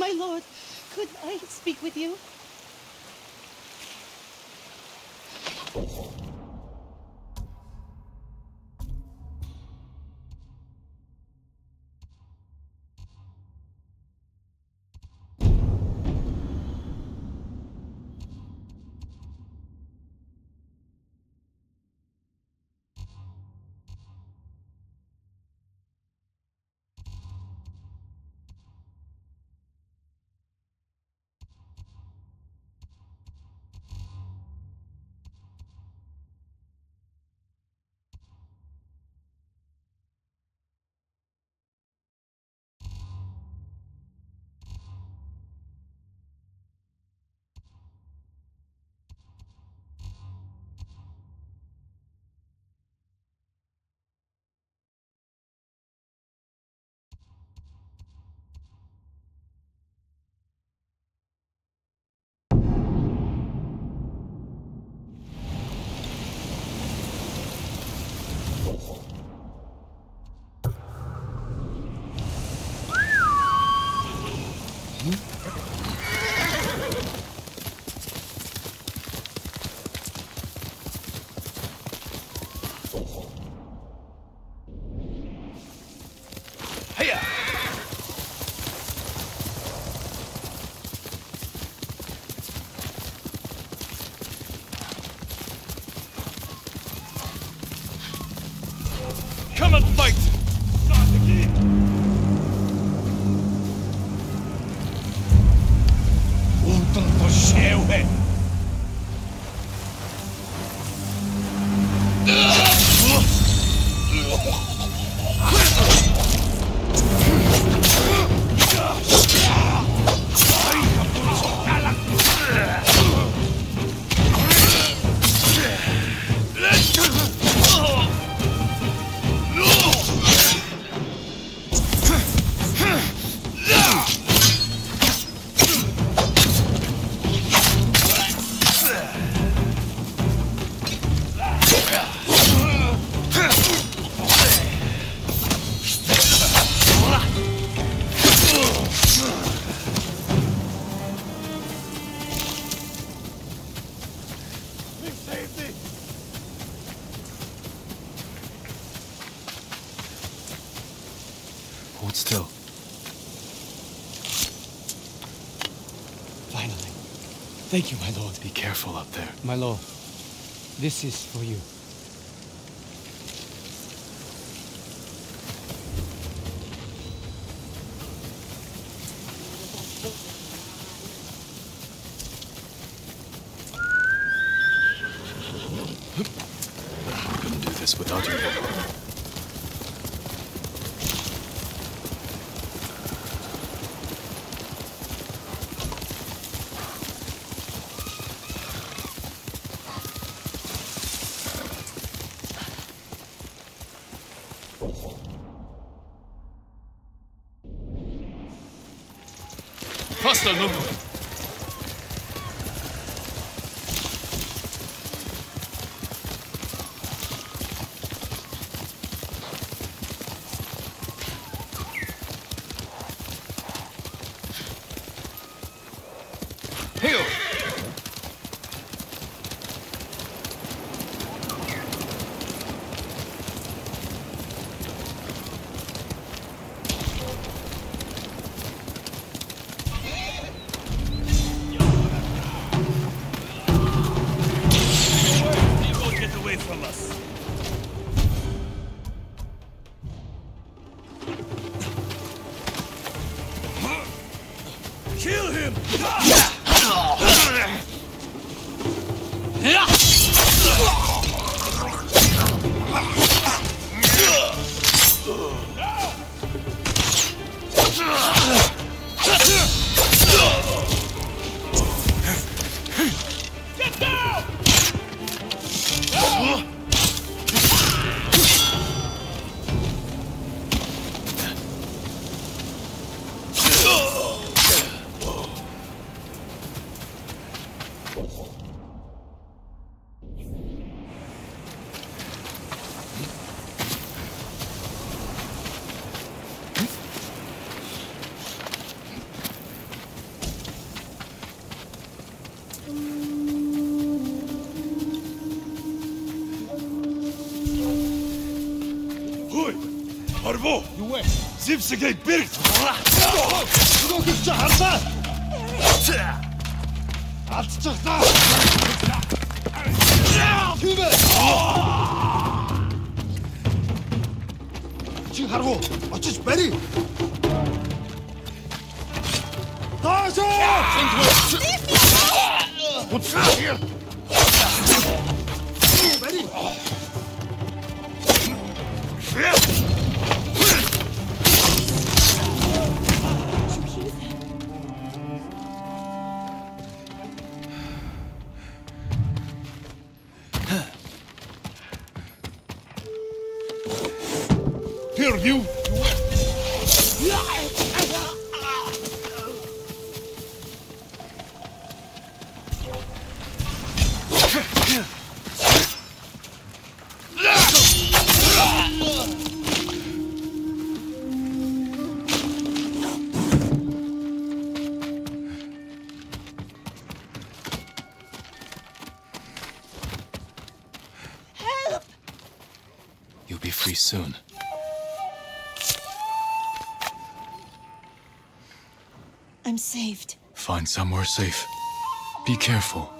My lord, could I speak with you? Thank you, my lord. Be careful up there. My lord, this is for you. I couldn't do this without you, my lord. Nobu. him. Get down! Huh? Zipsegate built! Soon. I'm saved. Find somewhere safe. Be careful.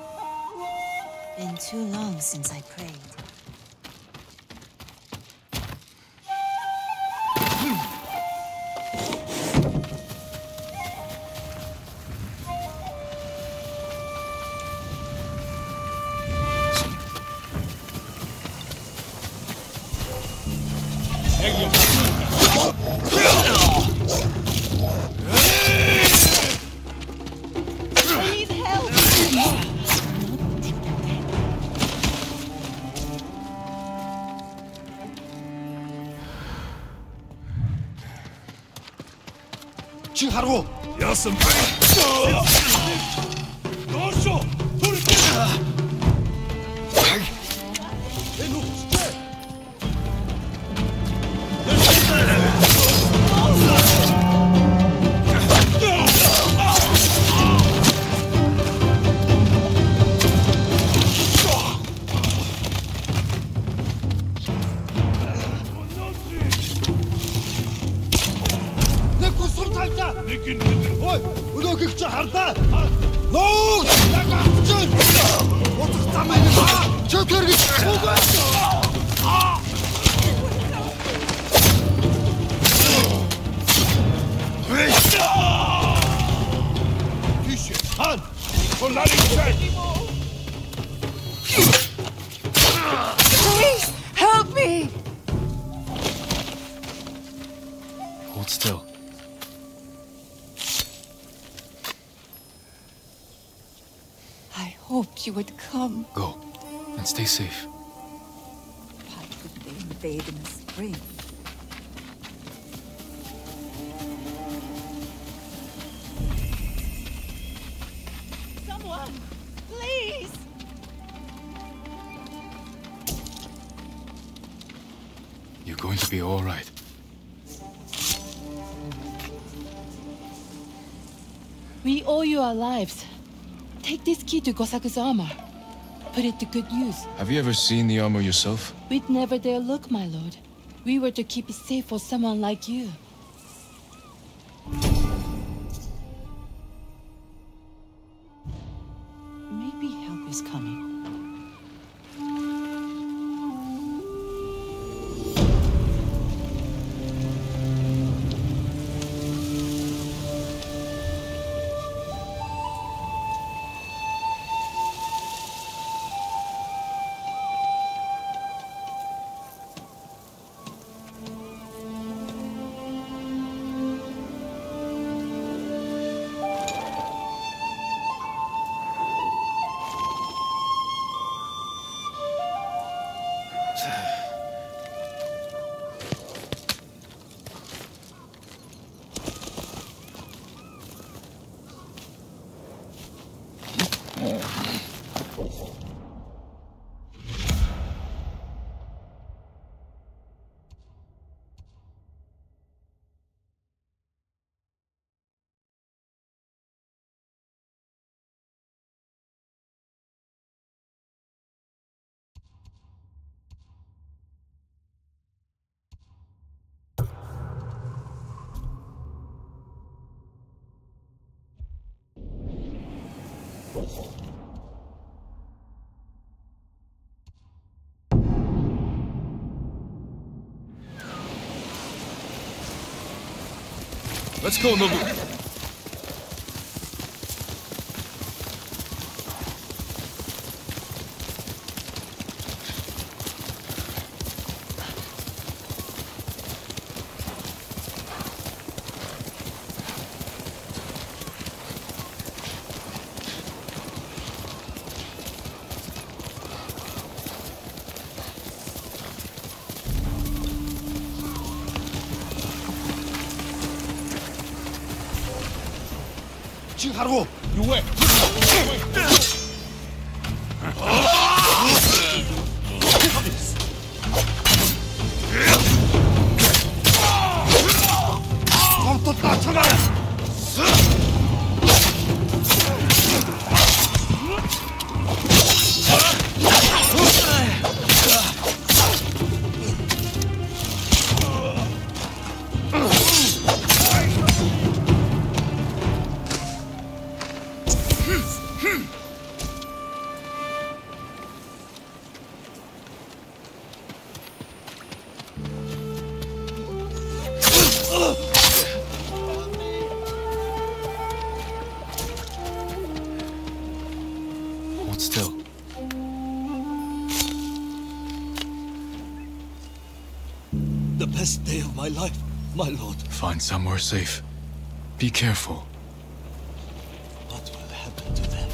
Been too long since I prayed. You would come. Go and stay safe. Why could they invade in the spring? Someone, please. You're going to be all right. We owe you our lives. Take this key to Gosaku's armor. Put it to good use. Have you ever seen the armor yourself? We'd never dare look, my lord. We were to keep it safe for someone like you. Maybe help is coming. Let's go, Nobu. Cargo, you wait. My lord. Find somewhere safe. Be careful. What will happen to them?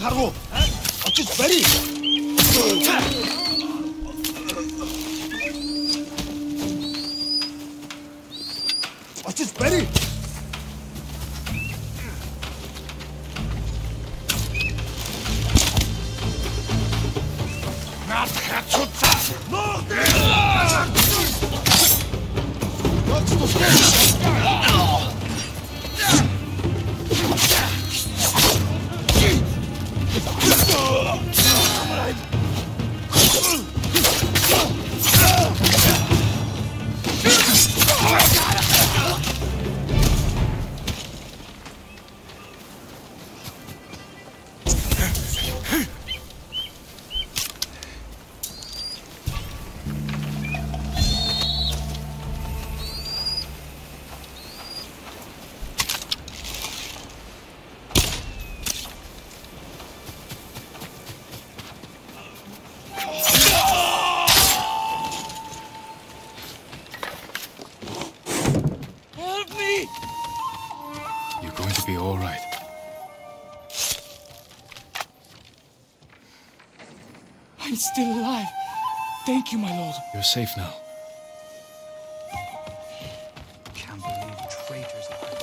Cargo, I'm just ready. I'm just ready. Not catch up. No. That's the thing. Thank you, my lord. You're safe now. Can't believe traitors like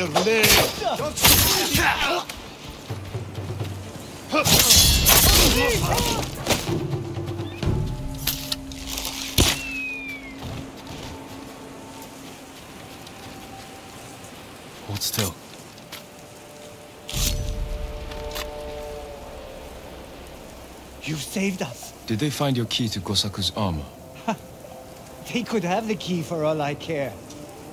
your leg. Hold still. You saved us. Did they find your key to Gosaku's armor? They could have the key for all I care.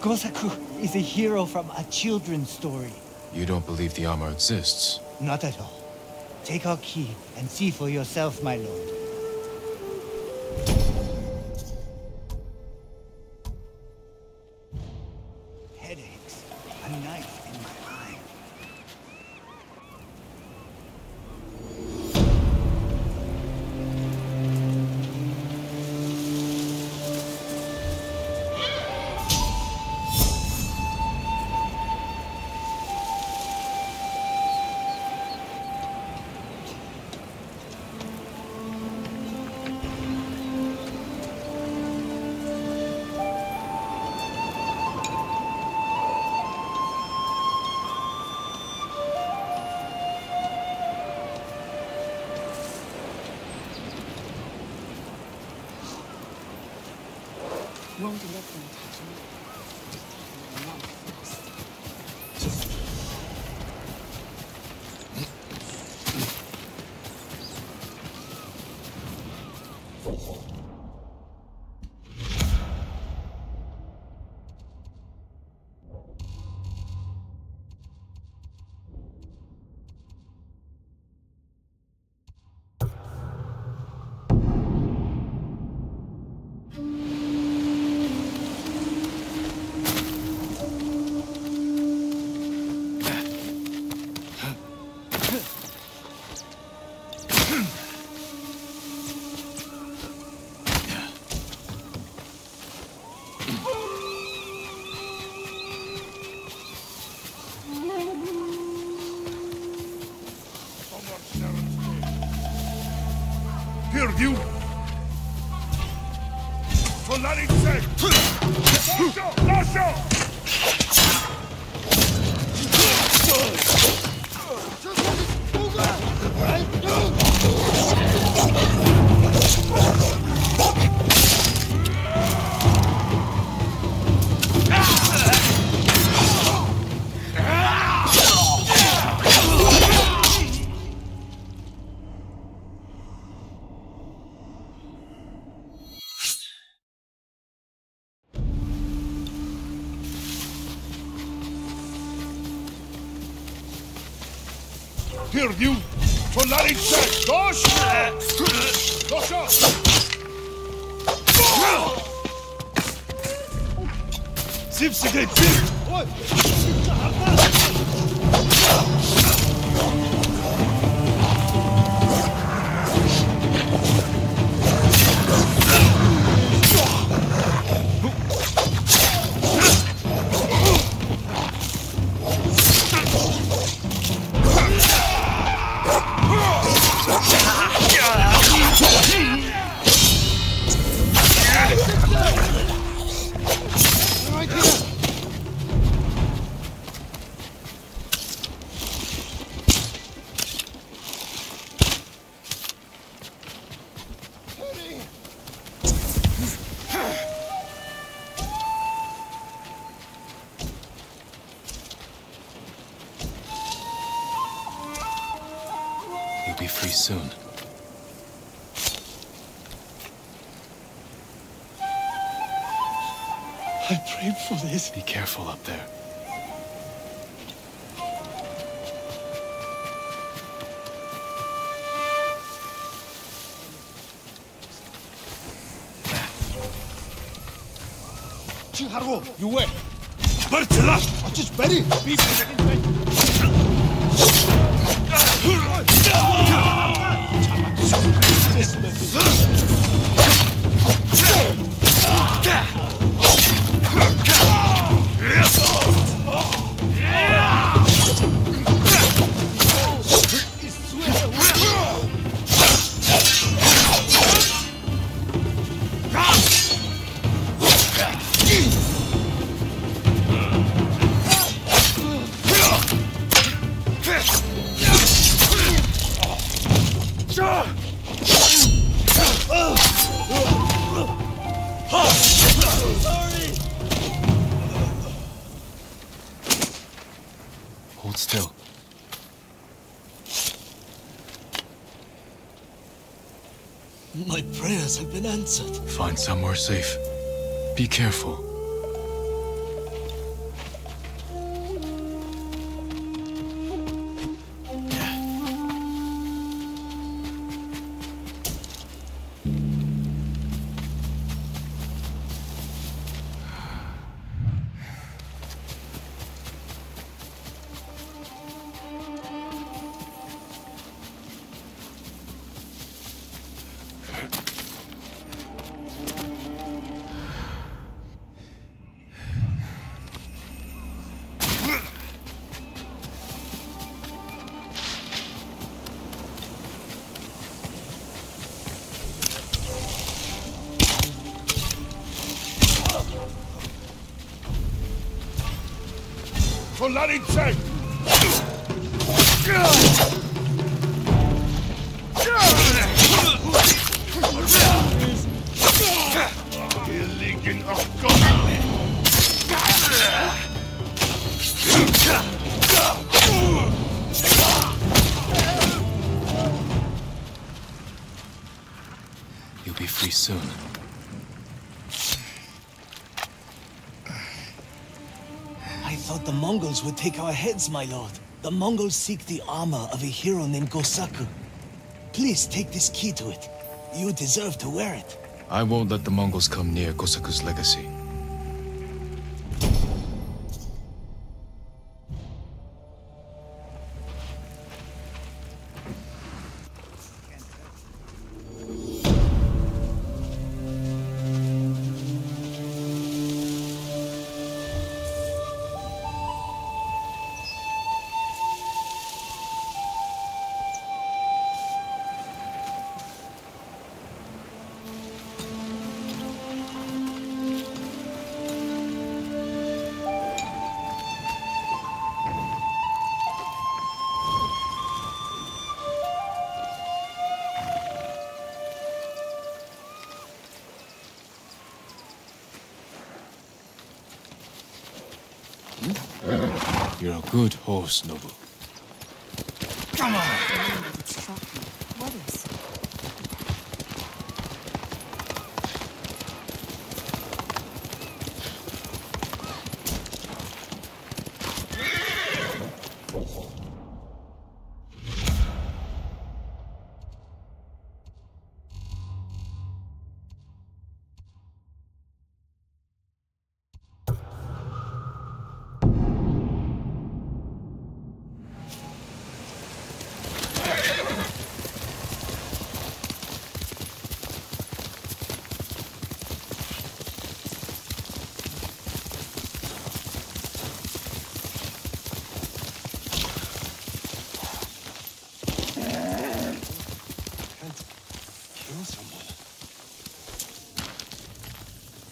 Gosaku is a hero from a children's story. You don't believe the armor exists? Not at all. Take our key and see for yourself, my lord. Headaches. A knife in my eye. You for nothing said. You for nothing said. Gosh! Be careful up there. Chiharo, you wait. Bertila! I just buried still. My prayers have been answered. Find somewhere safe. Be careful. Would take our heads, my lord. The Mongols seek the armor of a hero named Gosaku. Please take this key to it. You deserve to wear it. I won't let the Mongols come near Gosaku's legacy. You're a good horse, Nobu. Come on! It's shocking. What is it?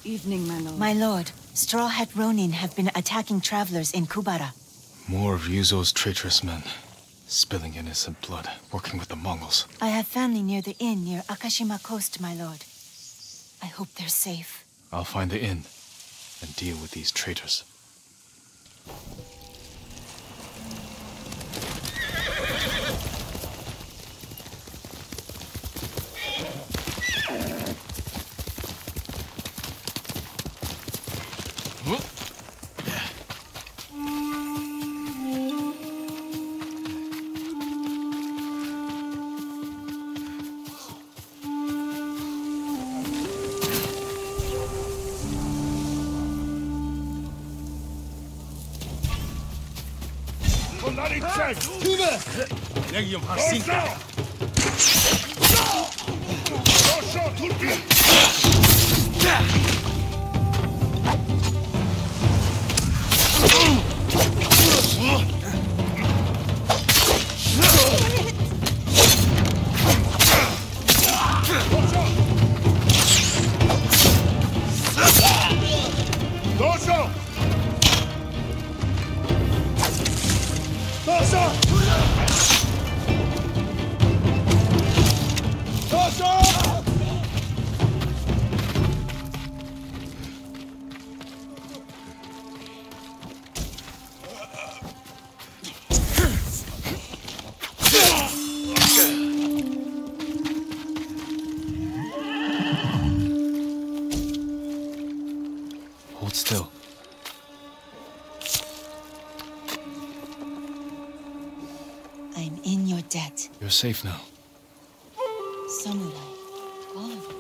Evening, my lord. My lord, Straw Hat Ronin have been attacking travelers in Kubara. More of Yuzo's traitorous men, spilling innocent blood, working with the Mongols. I have family near the inn near Akashima coast, my lord. I hope they're safe. I'll find the inn and deal with these traitors. still. I'm in your debt. You're safe now. Samurai, all of you.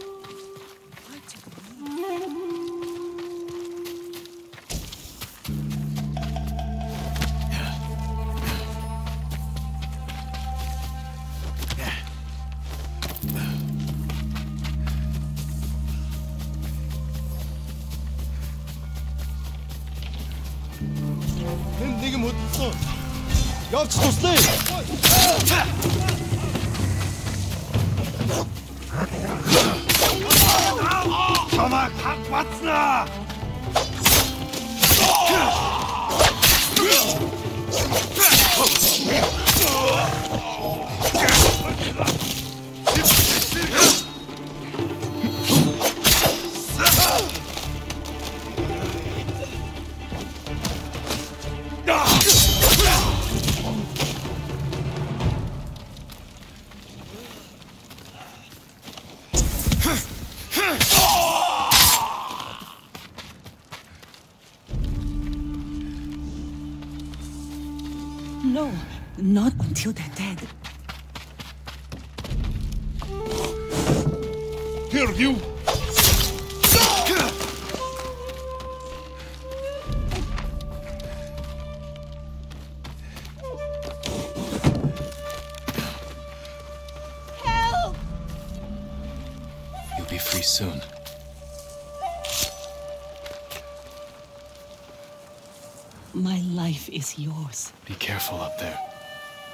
It's yours. Be careful up there.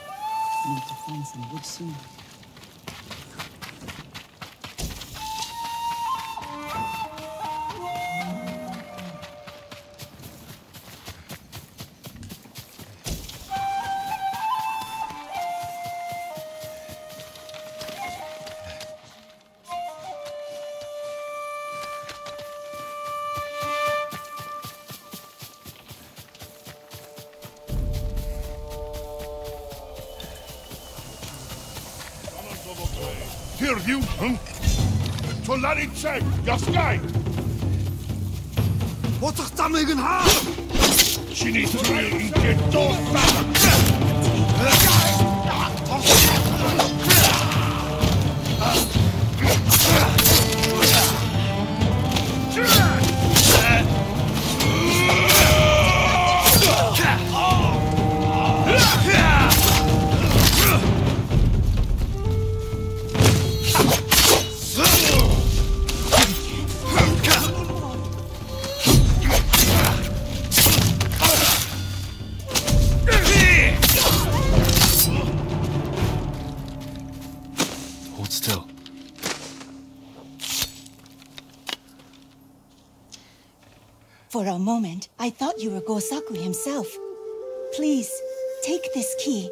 I need to find some wood soon. Check your sky. What's a stomach in her? She needs to really get those moment, I thought you were Gosaku himself. Please, take this key.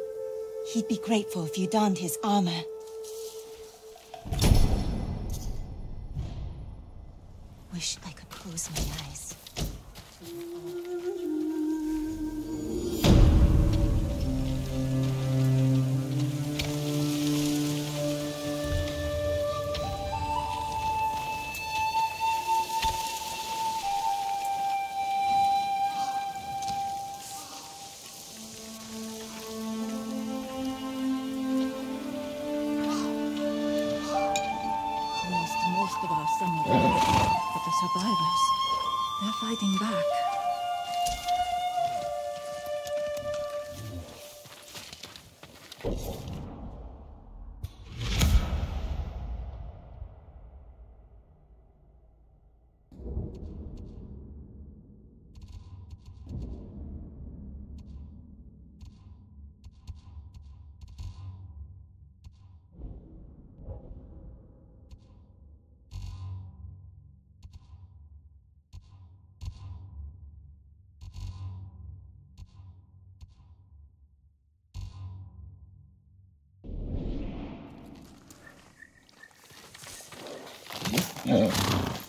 He'd be grateful if you donned his armor. Wish I could close my eyes. Oh.